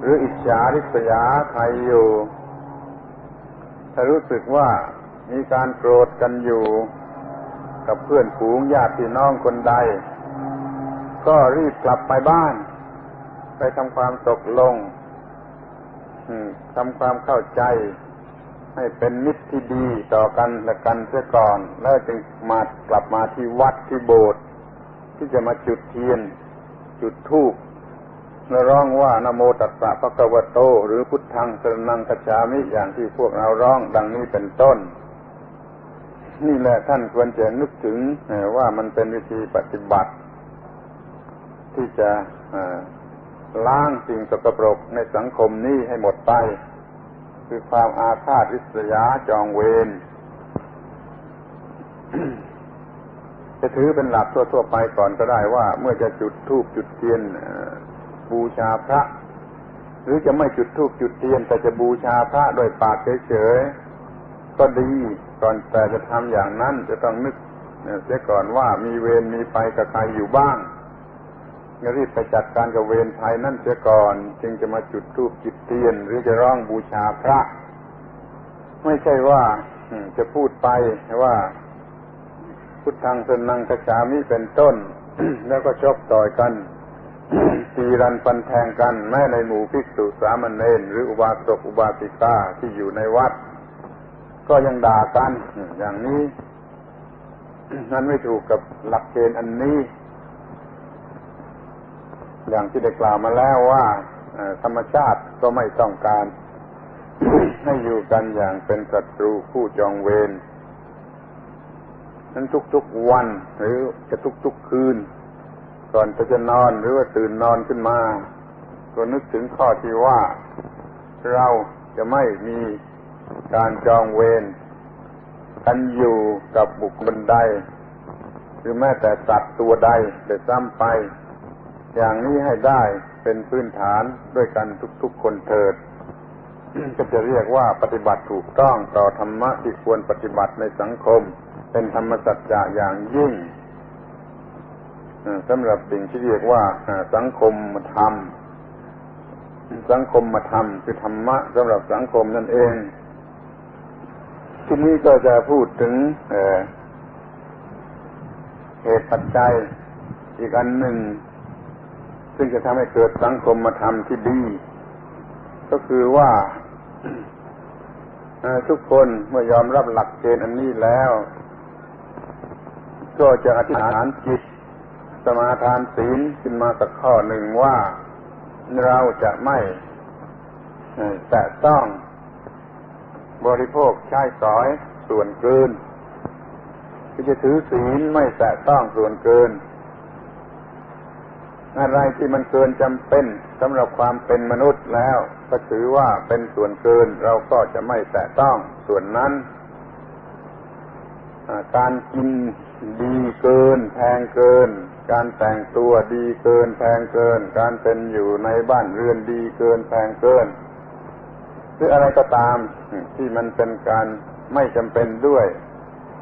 หรืออิจฉาริษยาใครอยู่ถ้ารู้สึกว่ามีการโกรธกันอยู่กับเพื่อนฝูงญาติพี่น้องคนใดก็รีบกลับไปบ้านไปทำความตกลงทำความเข้าใจให้เป็นมิตรที่ดีต่อกันและกันเสียก่อนแล้วจึงมากลับมาที่วัดที่โบสถ์ที่จะมาจุดเทียนจุดธูปและร้องว่านะโมตัสสะภะคะวะโตหรือพุทธังสรณังคัจฉามิอย่างที่พวกเราร้องดังนี้เป็นต้นนี่แหละท่านควรจะนึกถึงว่ามันเป็นวิธีปฏิบัติที่จะล้างสิ่งสกปรกในสังคมนี้ให้หมดไปคือความอาฆาตริษยาจองเวร จะถือเป็นหลักทั่วๆไปก่อนก็ได้ว่าเมื่อจะจุดธูปจุดเทียนบูชาพระหรือจะไม่จุดธูปจุดเทียนแต่จะบูชาพระโดยปากเฉยๆก็ดีก่อนแต่จะทำอย่างนั้นจะต้องนึกเสียก่อนว่ามีเวรมีภัยกับใครอยู่บ้างรีบไปจัดการกับเวรภัยนั่นเสียก่อนจึงจะมาจุดธูปจุดเทียนหรือจะร้องบูชาพระไม่ใช่ว่าจะพูดไปว่าพุทธังสรณังคัจฉามิเป็นต้น แล้วก็ชกต่อยกัน ตีรันฟันแทงกันแม้ในหมู่ภิกษุสามเณรหรืออุบาสกอุบาสิกาที่อยู่ในวัดก็ยังด่ากัน อย่างนี้นั้นไม่ถูกกับหลักเกณฑ์อันนี้อย่างที่ได้กล่าวมาแล้วว่าธรรมชาติก็ไม่ต้องการ ให้อยู่กันอย่างเป็นศัตรูคู่จองเวรนั้นทุกๆวันหรือจะทุกๆคืนก่อนจะนอนหรือว่าตื่นนอนขึ้นมาก็นึกถึงข้อที่ว่าเราจะไม่มีการจองเวร กันอยู่กับบุคคลใดหรือแม้แต่สัตว์ตัวใดได้ซ้ำไปอย่างนี้ให้ได้เป็นพื้นฐานด้วยกันทุกๆคนเถิด ก็จะเรียกว่าปฏิบัติถูกต้องต่อธรรมะที่ควรปฏิบัติในสังคมเป็นธรรมสัจจะอย่างยิ่งสำหรับสิ่งที่เรียกว่าสังคมธรรมคือธรรมะสำหรับสังคมนั่นเองที่นี้ก็จะพูดถึงเหตุปัจจัยอีกอันหนึ่งซึ่งจะทำให้เกิดสังคมธรรมที่ดีก็คือว่าทุกคนเมื่อยอมรับหลักเกณฑ์อันนี้แล้วก็จะอธิษฐานจิตสมาทานศีลขึ้นมาสักข้อหนึ่งว่าเราจะไม่แตะต้องบริโภคใช้สอยส่วนเกินที่จะถือศีลไม่แตะต้องส่วนเกินอะไรที่มันเกินจำเป็นสำหรับความเป็นมนุษย์แล้วก็ถือว่าเป็นส่วนเกินเราก็จะไม่แตะต้องส่วนนั้นการกินดีเกินแพงเกินการแต่งตัวดีเกินแพงเกินการเป็นอยู่ในบ้านเรือนดีเกินแพงเกินหรืออะไรก็ตามที่มันเป็นการไม่จำเป็นด้วย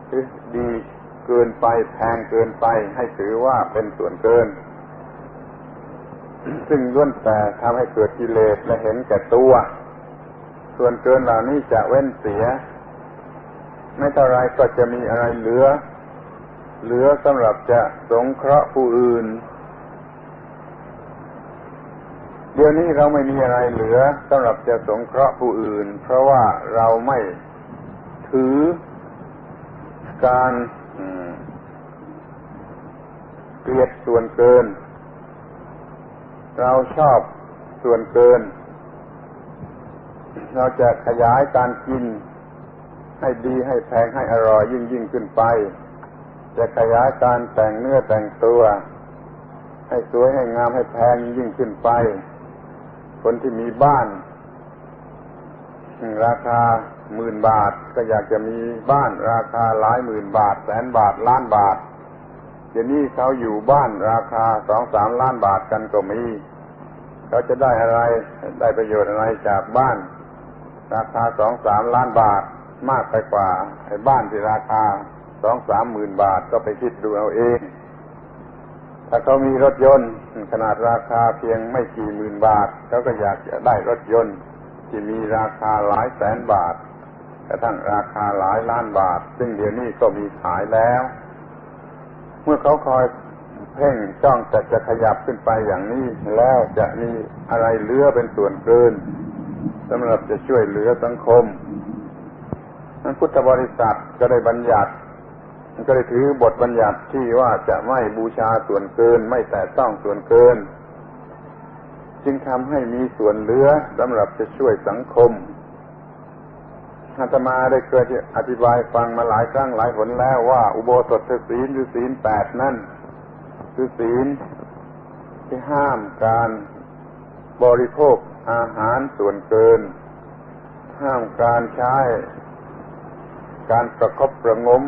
หรือดีเกินไปแพงเกินไปให้ถือว่าเป็นส่วนเกินซึ่งล้วนแต่ทำให้เกิดกิเลสและเห็นแก่ตัวส่วนเกินเหล่านี้จะเว้นเสียไม่เท่าไรก็จะมีอะไรเหลือสำหรับจะสงเคราะห์ผู้อื่นเดี๋ยวนี้เราไม่มีอะไรเหลือสำหรับจะสงเคราะห์ผู้อื่นเพราะว่าเราไม่ถือการเกลียดส่วนเกินเราชอบส่วนเกินเราจะขยายการกินให้ดีให้แพงให้อร่อยยิ่งขึ้นไปจะขยายการแต่งเนื้อแต่งตัวให้สวยให้งามให้แพงยิ่งขึ้นไปคนที่มีบ้านราคา10,000 บาทก็อยากจะมีบ้านราคาหลาย10,000 บาทแสนบาทล้านบาทเดี๋ยวนี้เขาอยู่บ้านราคา 2-3 ล้านบาทกันก็มีเขาจะได้อะไรได้ประโยชน์อะไรจากบ้านราคา 2-3 ล้านบาทมากไปกว่าไอ้บ้านที่ราคา 20,000-30,000 บาทก็ไปคิดดูเอาเองถ้าเขามีรถยนต์ขนาดราคาเพียงไม่กี่หมื่นบาทเขาก็อยากจะได้รถยนต์ที่มีราคาหลายแสนบาทกระทั่งราคาหลายล้านบาทซึ่งเดี๋ยวนี้ก็มีขายแล้วเมื่อเขาคอยเพ่งจ้องแต่จะขยับขึ้นไปอย่างนี้แล้วจะมีอะไรเหลือเป็นส่วนเกินสำหรับจะช่วยเหลือสังคมนั้นพุทธบริษัทก็ได้บัญญัติก็ได้ถือบทบัญญัติที่ว่าจะไม่บูชาส่วนเกินไม่แตะต้องส่วนเกินจึงทำให้มีส่วนเหลือสำหรับจะช่วยสังคมอาตมาได้เคยอธิบายฟังมาหลายครั้งหลายหนแล้วว่าอุโบสถศีลหรือศีล 8นั่นคือศีลที่ห้ามการบริโภคอาหารส่วนเกินห้ามการใช้การประคบประงม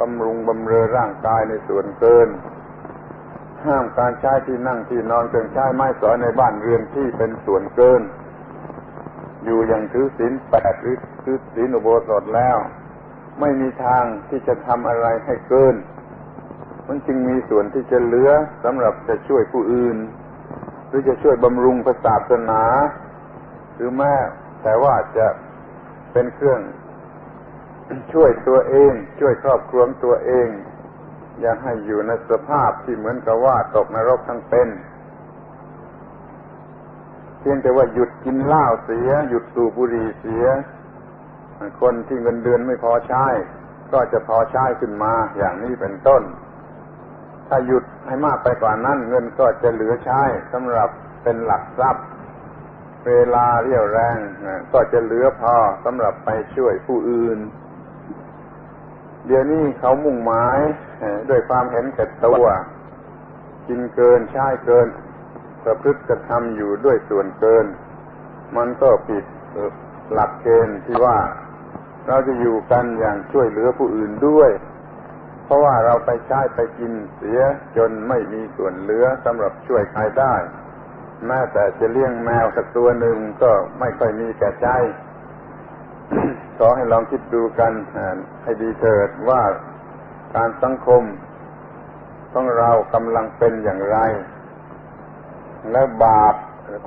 บำรุงบำเรอร่างกายในส่วนเกินห้ามการใช้ที่นั่งที่นอนเครื่องใช้ไม้สอยในบ้านเรือนที่เป็นส่วนเกินอยู่อย่างถือศีล 8หรือถือศีลอุโบสถแล้วไม่มีทางที่จะทำอะไรให้เกินมันจึงมีส่วนที่จะเหลือสำหรับจะช่วยผู้อื่นหรือจะช่วยบำรุงพระศาสนาหรือแม้แต่ว่าจะเป็นเครื่องช่วยตัวเองช่วยครอบครัวตัวเองอย่าให้อยู่ในสภาพที่เหมือนกับว่าตกนรกทั้งเป็นเพียงแต่ว่าหยุดกินเหล้าเสียหยุดสูบบุหรี่เสียคนที่เงินเดือนไม่พอใช้ก็จะพอใช้ขึ้นมาอย่างนี้เป็นต้นถ้าหยุดให้มากไปกว่านั้นเงินก็จะเหลือใช้สำหรับเป็นหลักทรัพย์เวลาเรี่ยวแรงก็จะเหลือพอสำหรับไปช่วยผู้อื่นเดี๋ยวนี้เขามุ่งหมายด้วยความเห็นแก่ตัวกินเกินใช้เกินประพฤติกระทำอยู่ด้วยส่วนเกินมันก็ผิดหลักเกณฑ์ที่ว่า เราจะอยู่กันอย่างช่วยเหลือผู้อื่นด้วยเพราะว่าเราไปใช้ไปกินเสียจนไม่มีส่วนเหลือสำหรับช่วยใครได้แม้แต่จะเลี้ยงแมวสักตัวหนึ่งก็ไม่ค่อยมีแก่ใจ ขอให้ลองคิดดูกันให้ดีเถิดว่าการสังคมของเรากำลังเป็นอย่างไรและบาป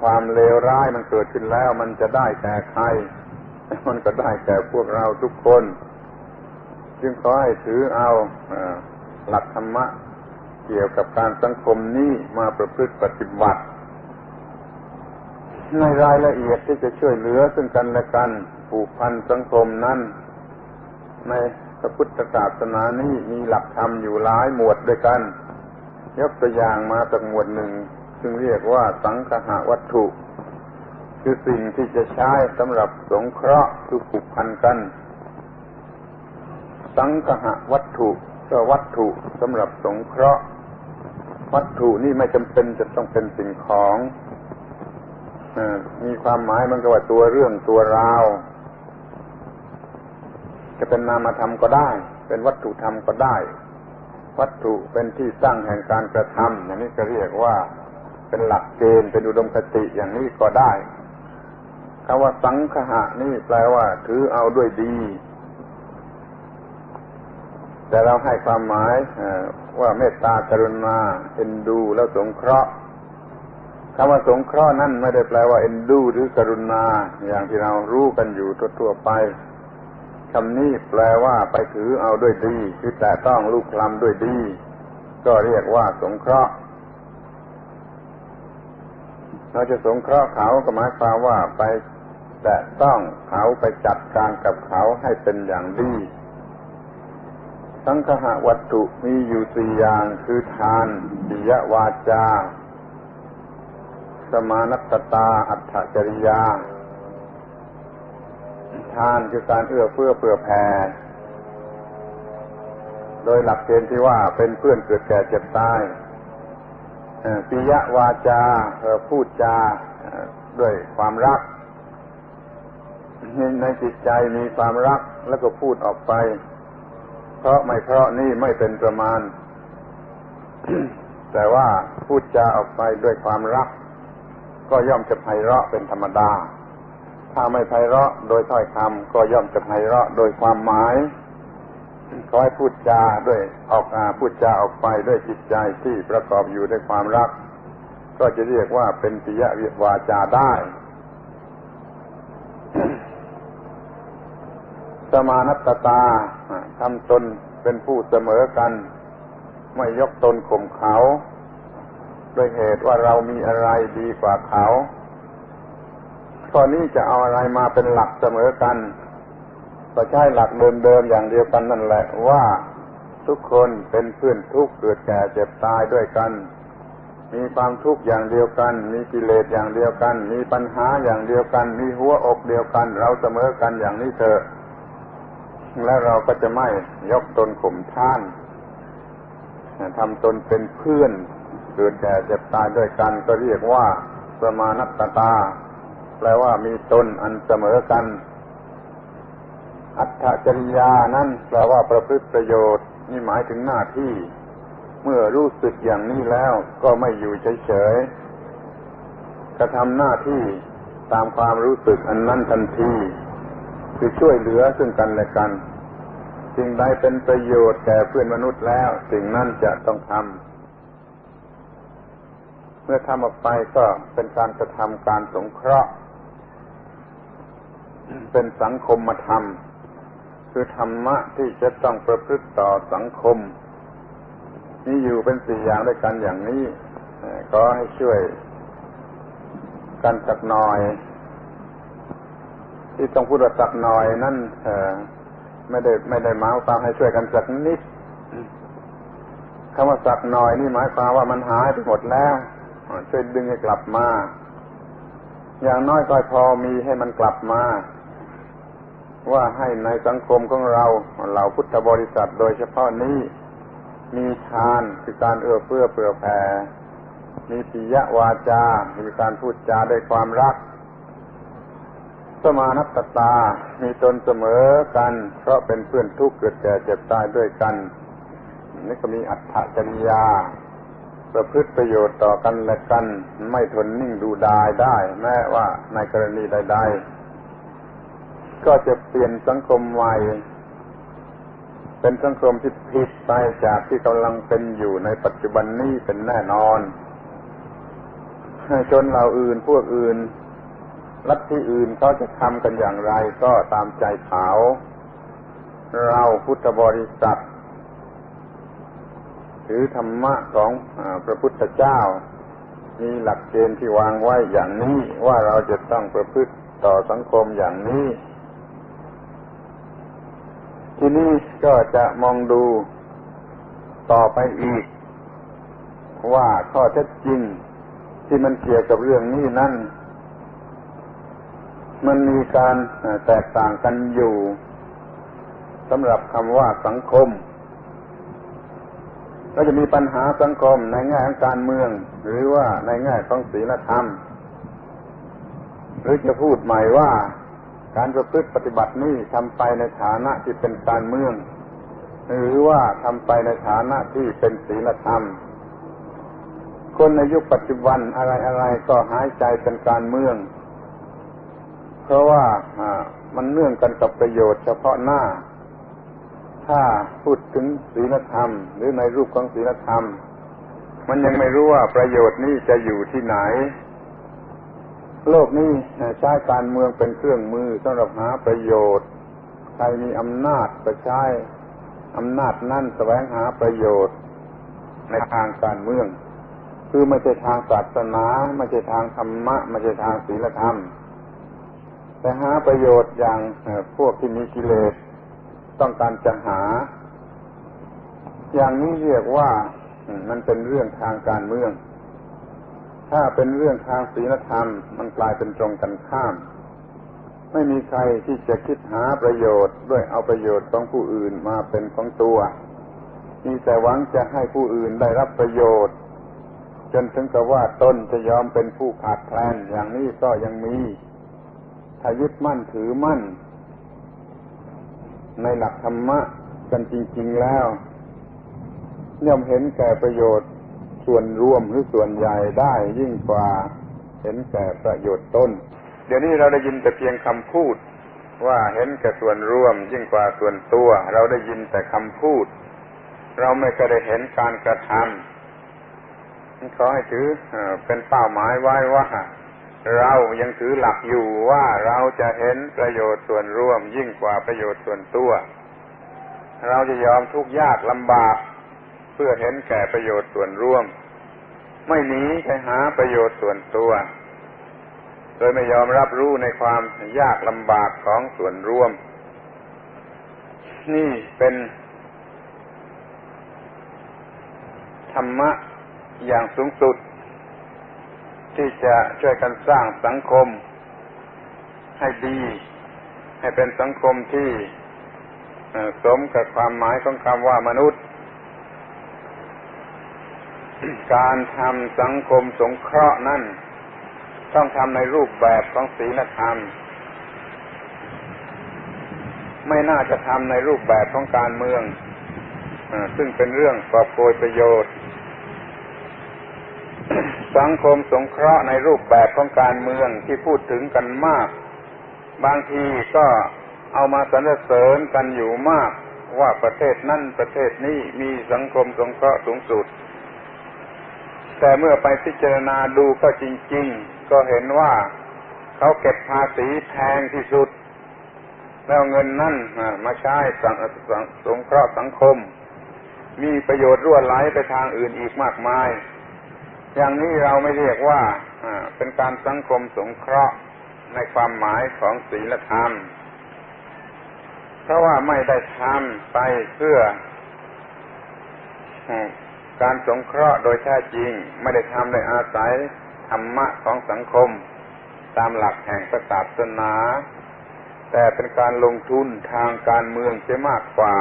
ความเลวร้ายมันเกิดขึ้นแล้วมันจะได้แก่ใครมันก็ได้แก่พวกเราทุกคนจึงขอให้ถือเอาหลักธรรมะเกี่ยวกับการสังคมนี้มาประพฤติปฏิบัติในรายละเอียดที่จะช่วยเหลือซึ่งกันและกันผูกพันสังคมนั้นในพระพุทธศาสนานี้มีหลักธรรมอยู่หลายหมวดด้วยกันยกตัวอย่างมาสักหมวดหนึ่งซึ่งเรียกว่าสังคหวัตถุคือสิ่งที่จะใช้สำหรับสงเคราะห์คือผูกพันกันสังคหวัตถุก็วัตถุสำหรับสงเคราะห์วัตถุนี่ไม่จำเป็นจะต้องเป็นสิ่งของมีความหมายมันก็ว่าตัวเรื่องตัวราวจะเป็นนามธรรมก็ได้เป็นวัตถุธรรมก็ได้วัตถุเป็นที่ตั้งแห่งการกระทำอย่างนี้ก็เรียกว่าเป็นหลักเกณฑ์เป็นอุดมคติอย่างนี้ก็ได้คำว่าสังคหะนี่แปลว่าถือเอาด้วยดีแต่เราให้ความหมายว่าเมตตากรุณาเอ็นดูแล้วสงเคราะห์คำว่าสงเคราะห์นั่นไม่ได้แปลว่าเอ็นดูหรือกรุณาอย่างที่เรารู้กันอยู่ทั่วๆไปคำนี้แปลว่าไปถือเอาด้วยดีคือแต่ต้องลูกคลำด้วยดีก็เรียกว่าสงเคราะห์เราจะสงเคราะห์เขาก็หมายความว่าไปแต่ต้องเขาไปจัดการกับเขาให้เป็นอย่างดีสังคหวัตถุมีอยู่สี่อย่างคือทานปิยวาจาสมานัตตาอัตถจริยาทานคือการเอื้อเฟื้อเผื่อแผ่โดยหลักเกณฑ์ที่ว่าเป็นเพื่อนเกิดแก่เจ็บตายปิยวาจาพูดจาด้วยความรักในจิตใจมีความรักแล้วก็พูดออกไปเพราะไม่เพราะนี่ไม่เป็นประมาณ แต่ว่าพูดจาออกไปด้วยความรักก็ย่อมจะไพเราะเป็นธรรมดาถ้าไม่ไพเราะโดยถ้อยคำก็ย่อมจะไพเราะโดยความหมายขอให้พูดจาด้วยพูดจาออกไปด้วยจิตใจที่ประกอบอยู่ด้วยความรักก็จะเรียกว่าเป็นปิยวาจาได้ สมานัตตาทำตนเป็นผู้เสมอกันไม่ยกตนข่มเขาด้วยเหตุว่าเรามีอะไรดีกว่าเขาข้อนี้จะเอาอะไรมาเป็นหลักเสมอกันก็ใช้หลักเดิมๆอย่างเดียวกันนั่นแหละว่าทุกคนเป็นเพื่อนทุกข์เกิดแก่เจ็บตายด้วยกันมีความทุกข์อย่างเดียวกันมีกิเลสอย่างเดียวกันมีปัญหาอย่างเดียวกันมีหัวอกเดียวกันเราเสมอกันอย่างนี้เถอะและเราก็จะไม่ยกตนข่มท่านทำตนเป็นเพื่อนเกิดแก่เจ็บตายด้วยกันก็เรียกว่าสมานัตตาแปลว่ามีตนอันเสมอกันอัตถจริยานั้นแปลว่าประพฤติประโยชน์นี่หมายถึงหน้าที่เมื่อรู้สึกอย่างนี้แล้วก็ไม่อยู่เฉยๆกระทำหน้าที่ตามความรู้สึกอันนั้นทันทีคือช่วยเหลือซึ่งกันและกันสิ่งใดเป็นประโยชน์แก่เพื่อนมนุษย์แล้วสิ่งนั้นจะต้องทำเมื่อทำออกไปก็เป็นการกระทำการสงเคราะห์เป็นสังคมธรรมคือธรรมะที่จะต้องประพฤติต่อสังคมนี่อยู่เป็นสี่อย่างด้วยกันอย่างนี้ก็ให้ช่วยกันสักหน่อยที่ต้องพูดว่าสักหน่อยนั่นไม่ได้หมายความให้ช่วยกันสักนิดคำว่าสักหน่อยนี่หมายความว่ามันหายไปหมดแล้วช่วยดึงให้กลับมาอย่างน้อยก็พอมีให้มันกลับมาว่าให้ในสังคมของเราเหล่าพุทธบริษัทโดยเฉพาะนี้มีทานคือการเอื้อเฟื้อเผื่อแผ่มีปิยวาจามีการพูดจาด้วยความรักสมานัตตา มีตนเสมอกันเพราะเป็นเพื่อนทุกข์เกิดแก่เจ็บตายด้วยกันนี่ก็มีอัตถจริยาประพฤติประโยชน์ต่อกันและกันไม่ทนนิ่งดูดายได้แม้ว่าในกรณีใดๆก็จะเปลี่ยนสังคมใหม่เป็นสังคมที่ผิดไปจากที่กำลังเป็นอยู่ในปัจจุบันนี้เป็นแน่นอนชนเหล่าอื่นพวกอื่นลัทธิอื่นเขาจะทำกันอย่างไรก็ตามใจเขาเราพุทธบริษัทถือธรรมะของพระพุทธเจ้ามีหลักเกณฑ์ที่วางไว้อย่างนี้ว่าเราจะต้องประพฤติต่อสังคมอย่างนี้ที่นี้ก็จะมองดูต่อไปอีกว่าข้อเท็จจริงที่มันเกี่ยวกับเรื่องนี้นั้นมันมีการแตกต่างกันอยู่สำหรับคำว่าสังคมก็จะมีปัญหาสังคมในแง่ของการเมืองหรือว่าในแง่ของศีลธรรมหรือจะพูดใหม่ว่าการประพฤติปฏิบัตินี้ทำไปในฐานะที่เป็นการเมืองหรือว่าทำไปในฐานะที่เป็นศีลธรรมคนในยุคปัจจุบันอะไรๆก็หายใจเป็นการเมืองเพราะว่ามันเนื่องกันกับประโยชน์เฉพาะหน้าถ้าพูดถึงศีลธรรมหรือในรูปของศีลธรรมมันยังไม่รู้ว่าประโยชน์นี้จะอยู่ที่ไหนโลกนี้ใช้การเมืองเป็นเครื่องมือสำหรับหาประโยชน์ใครมีอำนาจก็ใช้อำนาจนั่นแสวงหาประโยชน์ในทางการเมืองคือไม่ใช่ทางศาสนาไม่ใช่ทางธรรมะไม่ใช่ทางศีลธรรมแต่หาประโยชน์อย่างพวกที่มีกิเลสต้องการจะหาอย่างนี้เรียกว่ามันเป็นเรื่องทางการเมืองถ้าเป็นเรื่องทางศีลธรรมมันกลายเป็นตรงกันข้ามไม่มีใครที่จะคิดหาประโยชน์ด้วยเอาประโยชน์ของผู้อื่นมาเป็นของตัวมีแต่หวังจะให้ผู้อื่นได้รับประโยชน์จนถึงกับว่าตนจะยอมเป็นผู้ขาดแคลนอย่างนี้ก็ยังมีถ้ายึดมั่นถือมั่นในหลักธรรมะกันจริงๆแล้วย่อมเห็นแก่ประโยชน์ส่วนรวมหรือส่วนใหญ่ได้ยิ่งกว่าเห็นแก่ประโยชน์ตนเดี๋ยวนี้เราได้ยินแต่เพียงคำพูดว่าเห็นแก่ส่วนรวมยิ่งกว่าส่วนตัวเราได้ยินแต่คำพูดเราไม่เคยได้เห็นการกระทำขอให้ถือเป็นเป้าหมายไว้ว่าเรายังถือหลักอยู่ว่าเราจะเห็นประโยชน์ส่วนรวมยิ่งกว่าประโยชน์ส่วนตัวเราจะยอมทุกข์ยากลำบากเพื่อเห็นแก่ประโยชน์ส่วนรวมไม่หนีไปหาประโยชน์ส่วนตัวโดยไม่ยอมรับรู้ในความยากลำบากของส่วนรวมนี่เป็นธรรมะอย่างสูงสุดที่จะช่วยกันสร้างสังคมให้ดีให้เป็นสังคมที่สมกับความหมายของคำว่ามนุษย์การทำสังคมสงเคราะห์นั้นต้องทำในรูปแบบของศีลธรรมไม่น่าจะทำในรูปแบบของการเมืองซึ่งเป็นเรื่องกอบโกยประโยชน์สังคมสงเคราะห์ในรูปแบบของการเมืองที่พูดถึงกันมากบางทีก็เอามาสรรเสริญกันอยู่มากว่าประเทศนั้นประเทศนี้มีสังคมสงเคราะห์สูงสุดแต่เมื่อไปพิจารณาดูก็จริงๆก็เห็นว่าเขาเก็บภาษีแพงที่สุดแล้วเงินนั้นมาใช้สงเคราะห์สังคมมีประโยชน์รั่วไหลไปทางอื่นอีกมากมายอย่างนี้เราไม่เรียกว่าเป็นการสังคมสงเคราะห์ในความหมายของศีลธรรมเพราะว่าไม่ได้ทำไปเพื่อการสงเคราะห์โดยแท้จริงไม่ได้ทำโดยอาศัยธรรมะของสังคมตามหลักแห่งศาสนาแต่เป็นการลงทุนทางการเมืองเสียมากกว่า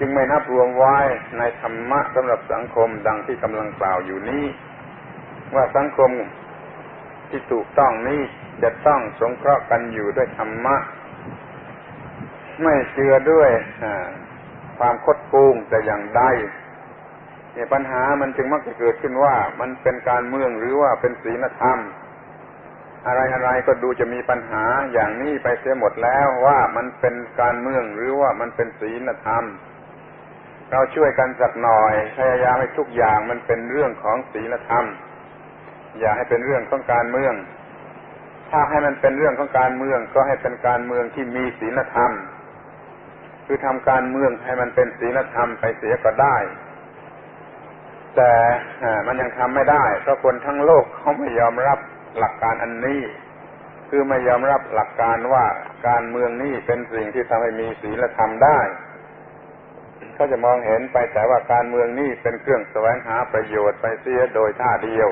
จึงไม่นับรวมไว้ในธรรมะสำหรับสังคมดังที่กำลังกล่าวอยู่นี้ว่าสังคมที่ถูกต้องนี้จะต้องสงเคราะห์กันอยู่ด้วยธรรมะ ไม่เชื่อด้วยความคดโกงแต่อย่างใดเนี่ยปัญหามันจึงมักจะเกิดขึ้นว่ามันเป็นการเมืองหรือว่าเป็นศีลธรรมอะไรๆก็ดูจะมีปัญหาอย่างนี้ไปเสียหมดแล้วว่ามันเป็นการเมืองหรือว่ามันเป็นศีลธรรมเราช่วยกันสักหน่อยพยายามให้ทุกอย่างมันเป็นเรื่องของศีลธรรมอย่าให้เป็นเรื่องของการเมืองถ้าให้มันเป็นเรื่องของการเมืองก็ให้เป็นการเมืองที่มีศีลธรรมคือทำการเมืองให้มันเป็นศีลธรรมไปเสียก็ได้แต่มันยังทำไม่ได้เพราะคนทั้งโลกเขาไม่ยอมรับหลักการอันนี้คือไม่ยอมรับหลักการว่าการเมืองนี้เป็นสิ่งที่ทำให้มีศีลธรรมได้เขาจะมองเห็นไปแต่ว่าการเมืองนี้เป็นเครื่องแสวงหาประโยชน์ไปเสียโดยท่าเดียว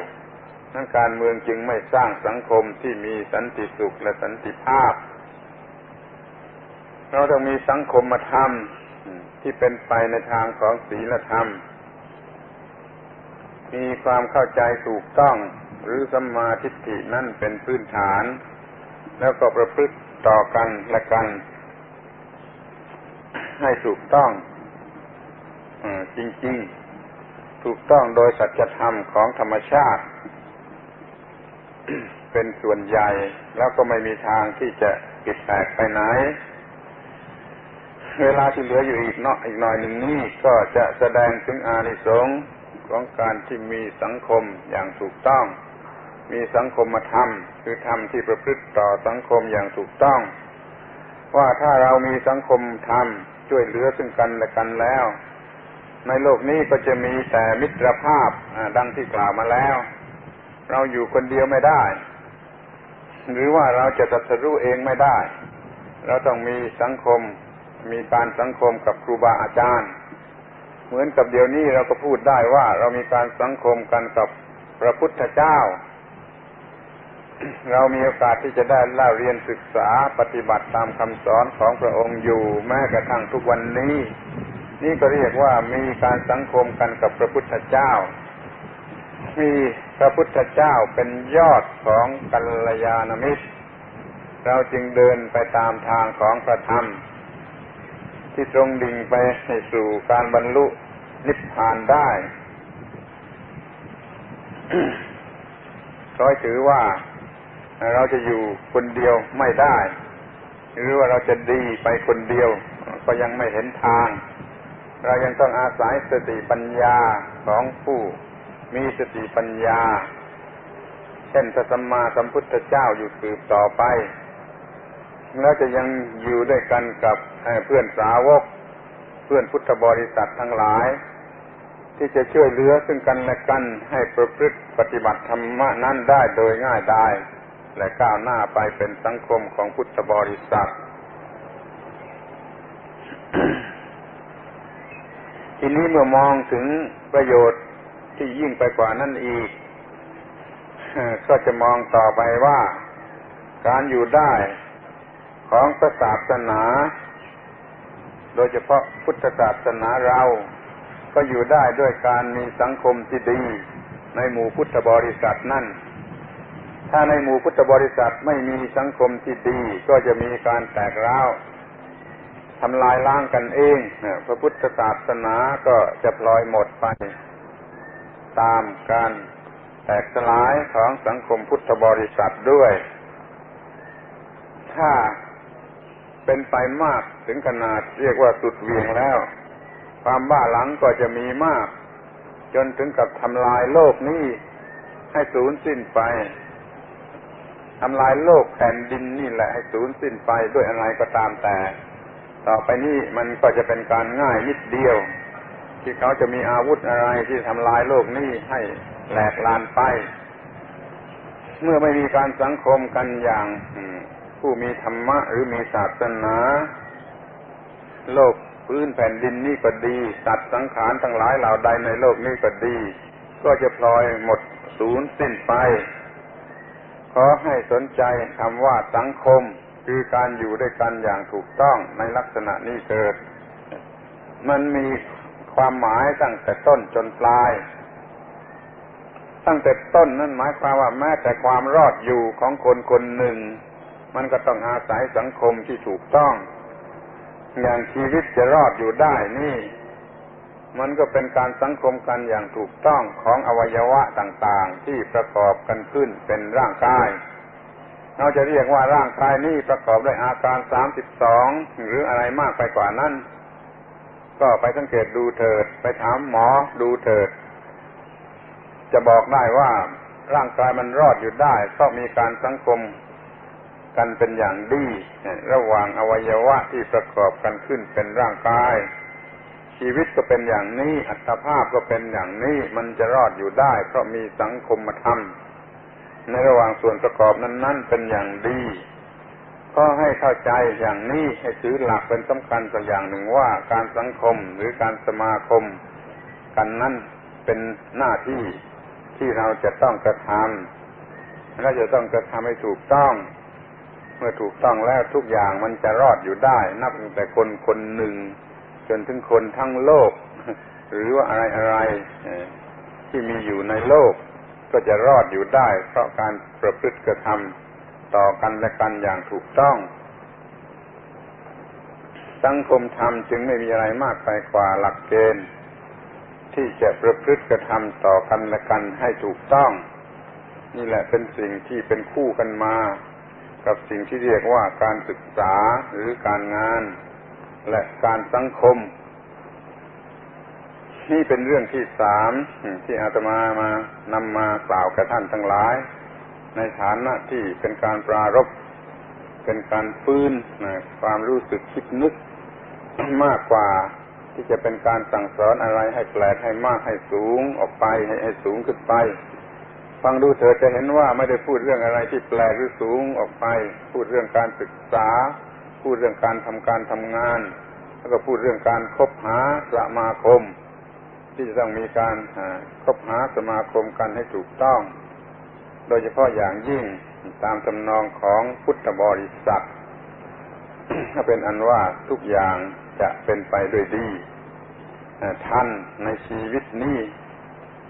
นั่นการเมืองจึงไม่สร้างสังคมที่มีสันติสุขและสันติภาพเราต้องมีสังคมธรรมที่เป็นไปในทางของศีลธรรมมีความเข้าใจถูกต้องหรือสัมมาทิฏฐินั่นเป็นพื้นฐานแล้วก็ประพฤติต่อกันและกันให้ถูกต้องจริงๆถูกต้องโดยสัจธรรมของธรรมชาติ เป็นส่วนใหญ่แล้วก็ไม่มีทางที่จะผิดแปลกไปไหนเวลาที่เหลืออยู่อีกหน่อยหนึ่งนี้ก็จะแสดงถึงอานิสงส์ของการที่มีสังคมอย่างถูกต้องมีสังคมธรรมคือธรรมที่ประพฤติต่อสังคมอย่างถูกต้องว่าถ้าเรามีสังคมธรรมช่วยเหลือซึ่งกันและกันแล้วในโลกนี้ก็จะมีแต่มิตรภาพดังที่กล่าวมาแล้วเราอยู่คนเดียวไม่ได้หรือว่าเราจะตรัสรู้เองไม่ได้เราต้องมีสังคมมีการสังคมกับครูบาอาจารย์เหมือนกับเดี๋ยวนี้เราก็พูดได้ว่าเรามีการสังคมกันกับพระพุทธเจ้า เรามีโอกาสที่จะได้เล่าเรียนศึกษาปฏิบัติตามคำสอนของพระองค์อยู่แม้กระทั่งทุกวันนี้นี่ก็เรียกว่ามีการสังคมกันกับพระพุทธเจ้ามีพระพุทธเจ้าเป็นยอดของกัลยาณมิตรเราจึงเดินไปตามทางของพระธรรมที่ตรงดิ่งไปสู่การบรรลุนิพพานได้ ร้อยถือว่าเราจะอยู่คนเดียวไม่ได้หรือว่าเราจะดีไปคนเดียวก็ยังไม่เห็นทางเรายังต้องอาศัยสติปัญญาของผู้มีสติปัญญาเช่นพระสัมมาสัมพุทธเจ้าอยู่สืบต่อไปแล้วจะยังอยู่ด้วยกันกับเพื่อนสาวกเพื่อนพุทธบริษัททั้งหลายที่จะช่วยเหลือซึ่งกันและกันให้ประพฤติปฏิบัติธรรมะนั้นได้โดยง่ายดายและก้าวหน้าไปเป็นสังคมของพุทธบริษัท ทีนี้เมื่อมองถึงประโยชน์ที่ยิ่งไปกว่านั้นอีก ก็จะมองต่อไปว่าการอยู่ได้ของศาสนาโดยเฉพาะพุทธศาสนาเราก็อยู่ได้ด้วยการมีสังคมที่ดีในหมู่พุทธบริษัทนั่นถ้าในหมู่พุทธบริษัทไม่มีสังคมที่ดีก็จะมีการแตกร้าวทำลายล้างกันเองพระพุทธศาสนาก็จะพลอยหมดไปตามการแตกสลายของสังคมพุทธบริษัทด้วยถ้าเป็นไปมากถึงขนาดเรียกว่าสุดเหวี่ยงแล้วความบ้าหลังก็จะมีมากจนถึงกับทำลายโลกนี้ให้สูญสิ้นไปทำลายโลกแผ่นดินนี่แหละให้สูญสิ้นไปด้วยอะไรก็ตามแต่ต่อไปนี้มันก็จะเป็นการง่ายนิดเดียวที่เขาจะมีอาวุธอะไรที่ทำลายโลกนี้ให้แหลกลานไปเมื่อไม่มีการสังคมกันอย่างผู้มีธรรมะหรือมีศาสนาโลกพื้นแผ่นดินนี่ก็ดีสัตว์สังขารทั้งหลายเหล่าใดในโลกนี้ก็ดีก็จะพลอยหมดสูญสิ้นไปขอให้สนใจคำว่าสังคมคือการอยู่ด้วยกันอย่างถูกต้องในลักษณะนี้เกิดมันมีความหมายตั้งแต่ต้นจนปลายตั้งแต่ต้นนั่นหมายความว่าแม้แต่ความรอดอยู่ของคนคนหนึ่งมันก็ต้องอาศัยสังคมที่ถูกต้อง อย่างชีวิตจะรอดอยู่ได้นี่มันก็เป็นการสังคมกันอย่างถูกต้องของอวัยวะต่างๆที่ประกอบกันขึ้นเป็นร่างกายเราจะเรียกว่าร่างกายนี้ประกอบด้วยอาการ32หรืออะไรมากไปกว่านั้นก็ไปสังเกตดูเถิดไปถามหมอดูเถิดจะบอกได้ว่าร่างกายมันรอดอยู่ได้เพราะมีการสังคมกันเป็นอย่างดีระหว่างอวัยวะที่ประกอบกันขึ้นเป็นร่างกายชีวิตก็เป็นอย่างนี้อัตภาพก็เป็นอย่างนี้มันจะรอดอยู่ได้เพราะมีสังคมธรรมในระหว่างส่วนประกอบนั้นๆเป็นอย่างดีก็ให้เข้าใจอย่างนี้ให้ถือหลักเป็นสำคัญสักอย่างหนึ่งว่าการสังคมหรือการสมาคมกันนั้นเป็นหน้าที่ที่เราจะต้องกระทำและจะต้องกระทำให้ถูกต้องเมื่อถูกต้องแล้วทุกอย่างมันจะรอดอยู่ได้นับตั้งแต่คนคนหนึ่งจนถึงคนทั้งโลกหรือว่าอะไรๆที่มีอยู่ในโลกก็จะรอดอยู่ได้เพราะการประพฤติกระทำต่อกันและกันอย่างถูกต้องสังคมธรรมจึงไม่มีอะไรมากไปกว่าหลักเกณฑ์ที่จะประพฤติกระทำต่อกันและกันให้ถูกต้องนี่แหละเป็นสิ่งที่เป็นคู่กันมากับสิ่งที่เรียกว่าการศึกษาหรือการงานและการสังคมนี่เป็นเรื่องที่สามที่อาตมามานำมากล่าวกับท่านทั้งหลายในฐานะที่เป็นการปรารภเป็นการฟื้นความรู้สึกคิดนึกมากกว่าที่จะเป็นการสั่งสอนอะไรให้แปลกให้มากให้สูงออกไปให้สูงขึ้นไปฟังดูเธอจะเห็นว่าไม่ได้พูดเรื่องอะไรที่แปลกหรือสูงออกไปพูดเรื่องการศึกษาพูดเรื่องการทำงานแล้วก็พูดเรื่องการคบหาสมาคมที่จะต้องมีการคบหาสมาคมกันให้ถูกต้องโดยเฉพาะอย่างยิ่งตามทำนองของพุทธบริษัท เป็นอันว่าทุกอย่างจะเป็นไปด้วยดีทันในชีวิตนี้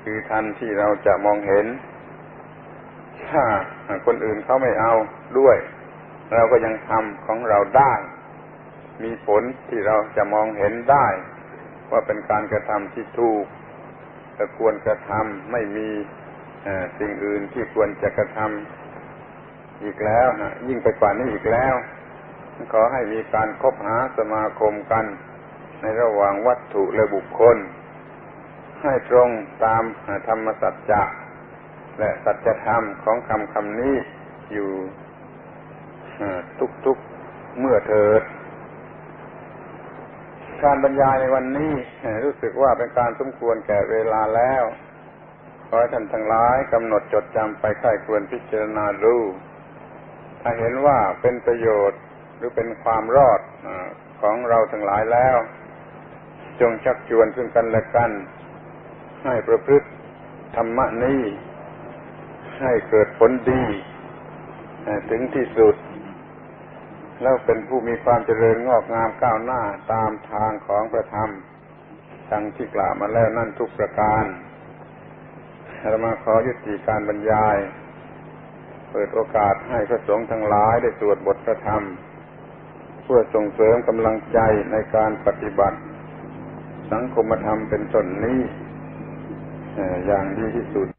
คือทันที่เราจะมองเห็นถ้าคนอื่นเขาไม่เอาด้วยเราก็ยังทำของเราได้มีผลที่เราจะมองเห็นได้ว่าเป็นการกระทำที่ถูกควรกระทำไม่มีสิ่งอื่นที่ควรจะกระทำอีกแล้วนะยิ่งไปกว่านี้อีกแล้วขอให้มีการคบหาสมาคมกันในระหว่างวัตถุและบุคคลให้ตรงตามธรรมสัจจะและสัจธรรมของคำนี้อยู่ทุกๆเมื่อเถิดการบรรยายในวันนี้รู้สึกว่าเป็นการสมควรแก่เวลาแล้วขอให้ท่านทั้งหลายกำหนดจดจำไปใคร่ควรพิจารณาดูถ้าเห็นว่าเป็นประโยชน์หรือเป็นความรอดของเราทั้งหลายแล้วจงชักชวนซึ่งกันและกันให้ประพฤติธรรมนี้ให้เกิดผลดีถึงที่สุดแล้วเป็นผู้มีความเจริญงอกงามก้าวหน้าตามทางของพระธรรมดังที่กล่าวมาแล้วนั่นทุกประการอาตมาขอยุติการบรรยายเปิดโอกาสให้พระสงฆ์ทั้งหลายได้สวดบทพระธรรมเพื่อส่งเสริมกำลังใจในการปฏิบัติสังคมธรรมเป็นต้นนี้อย่างดีที่สุด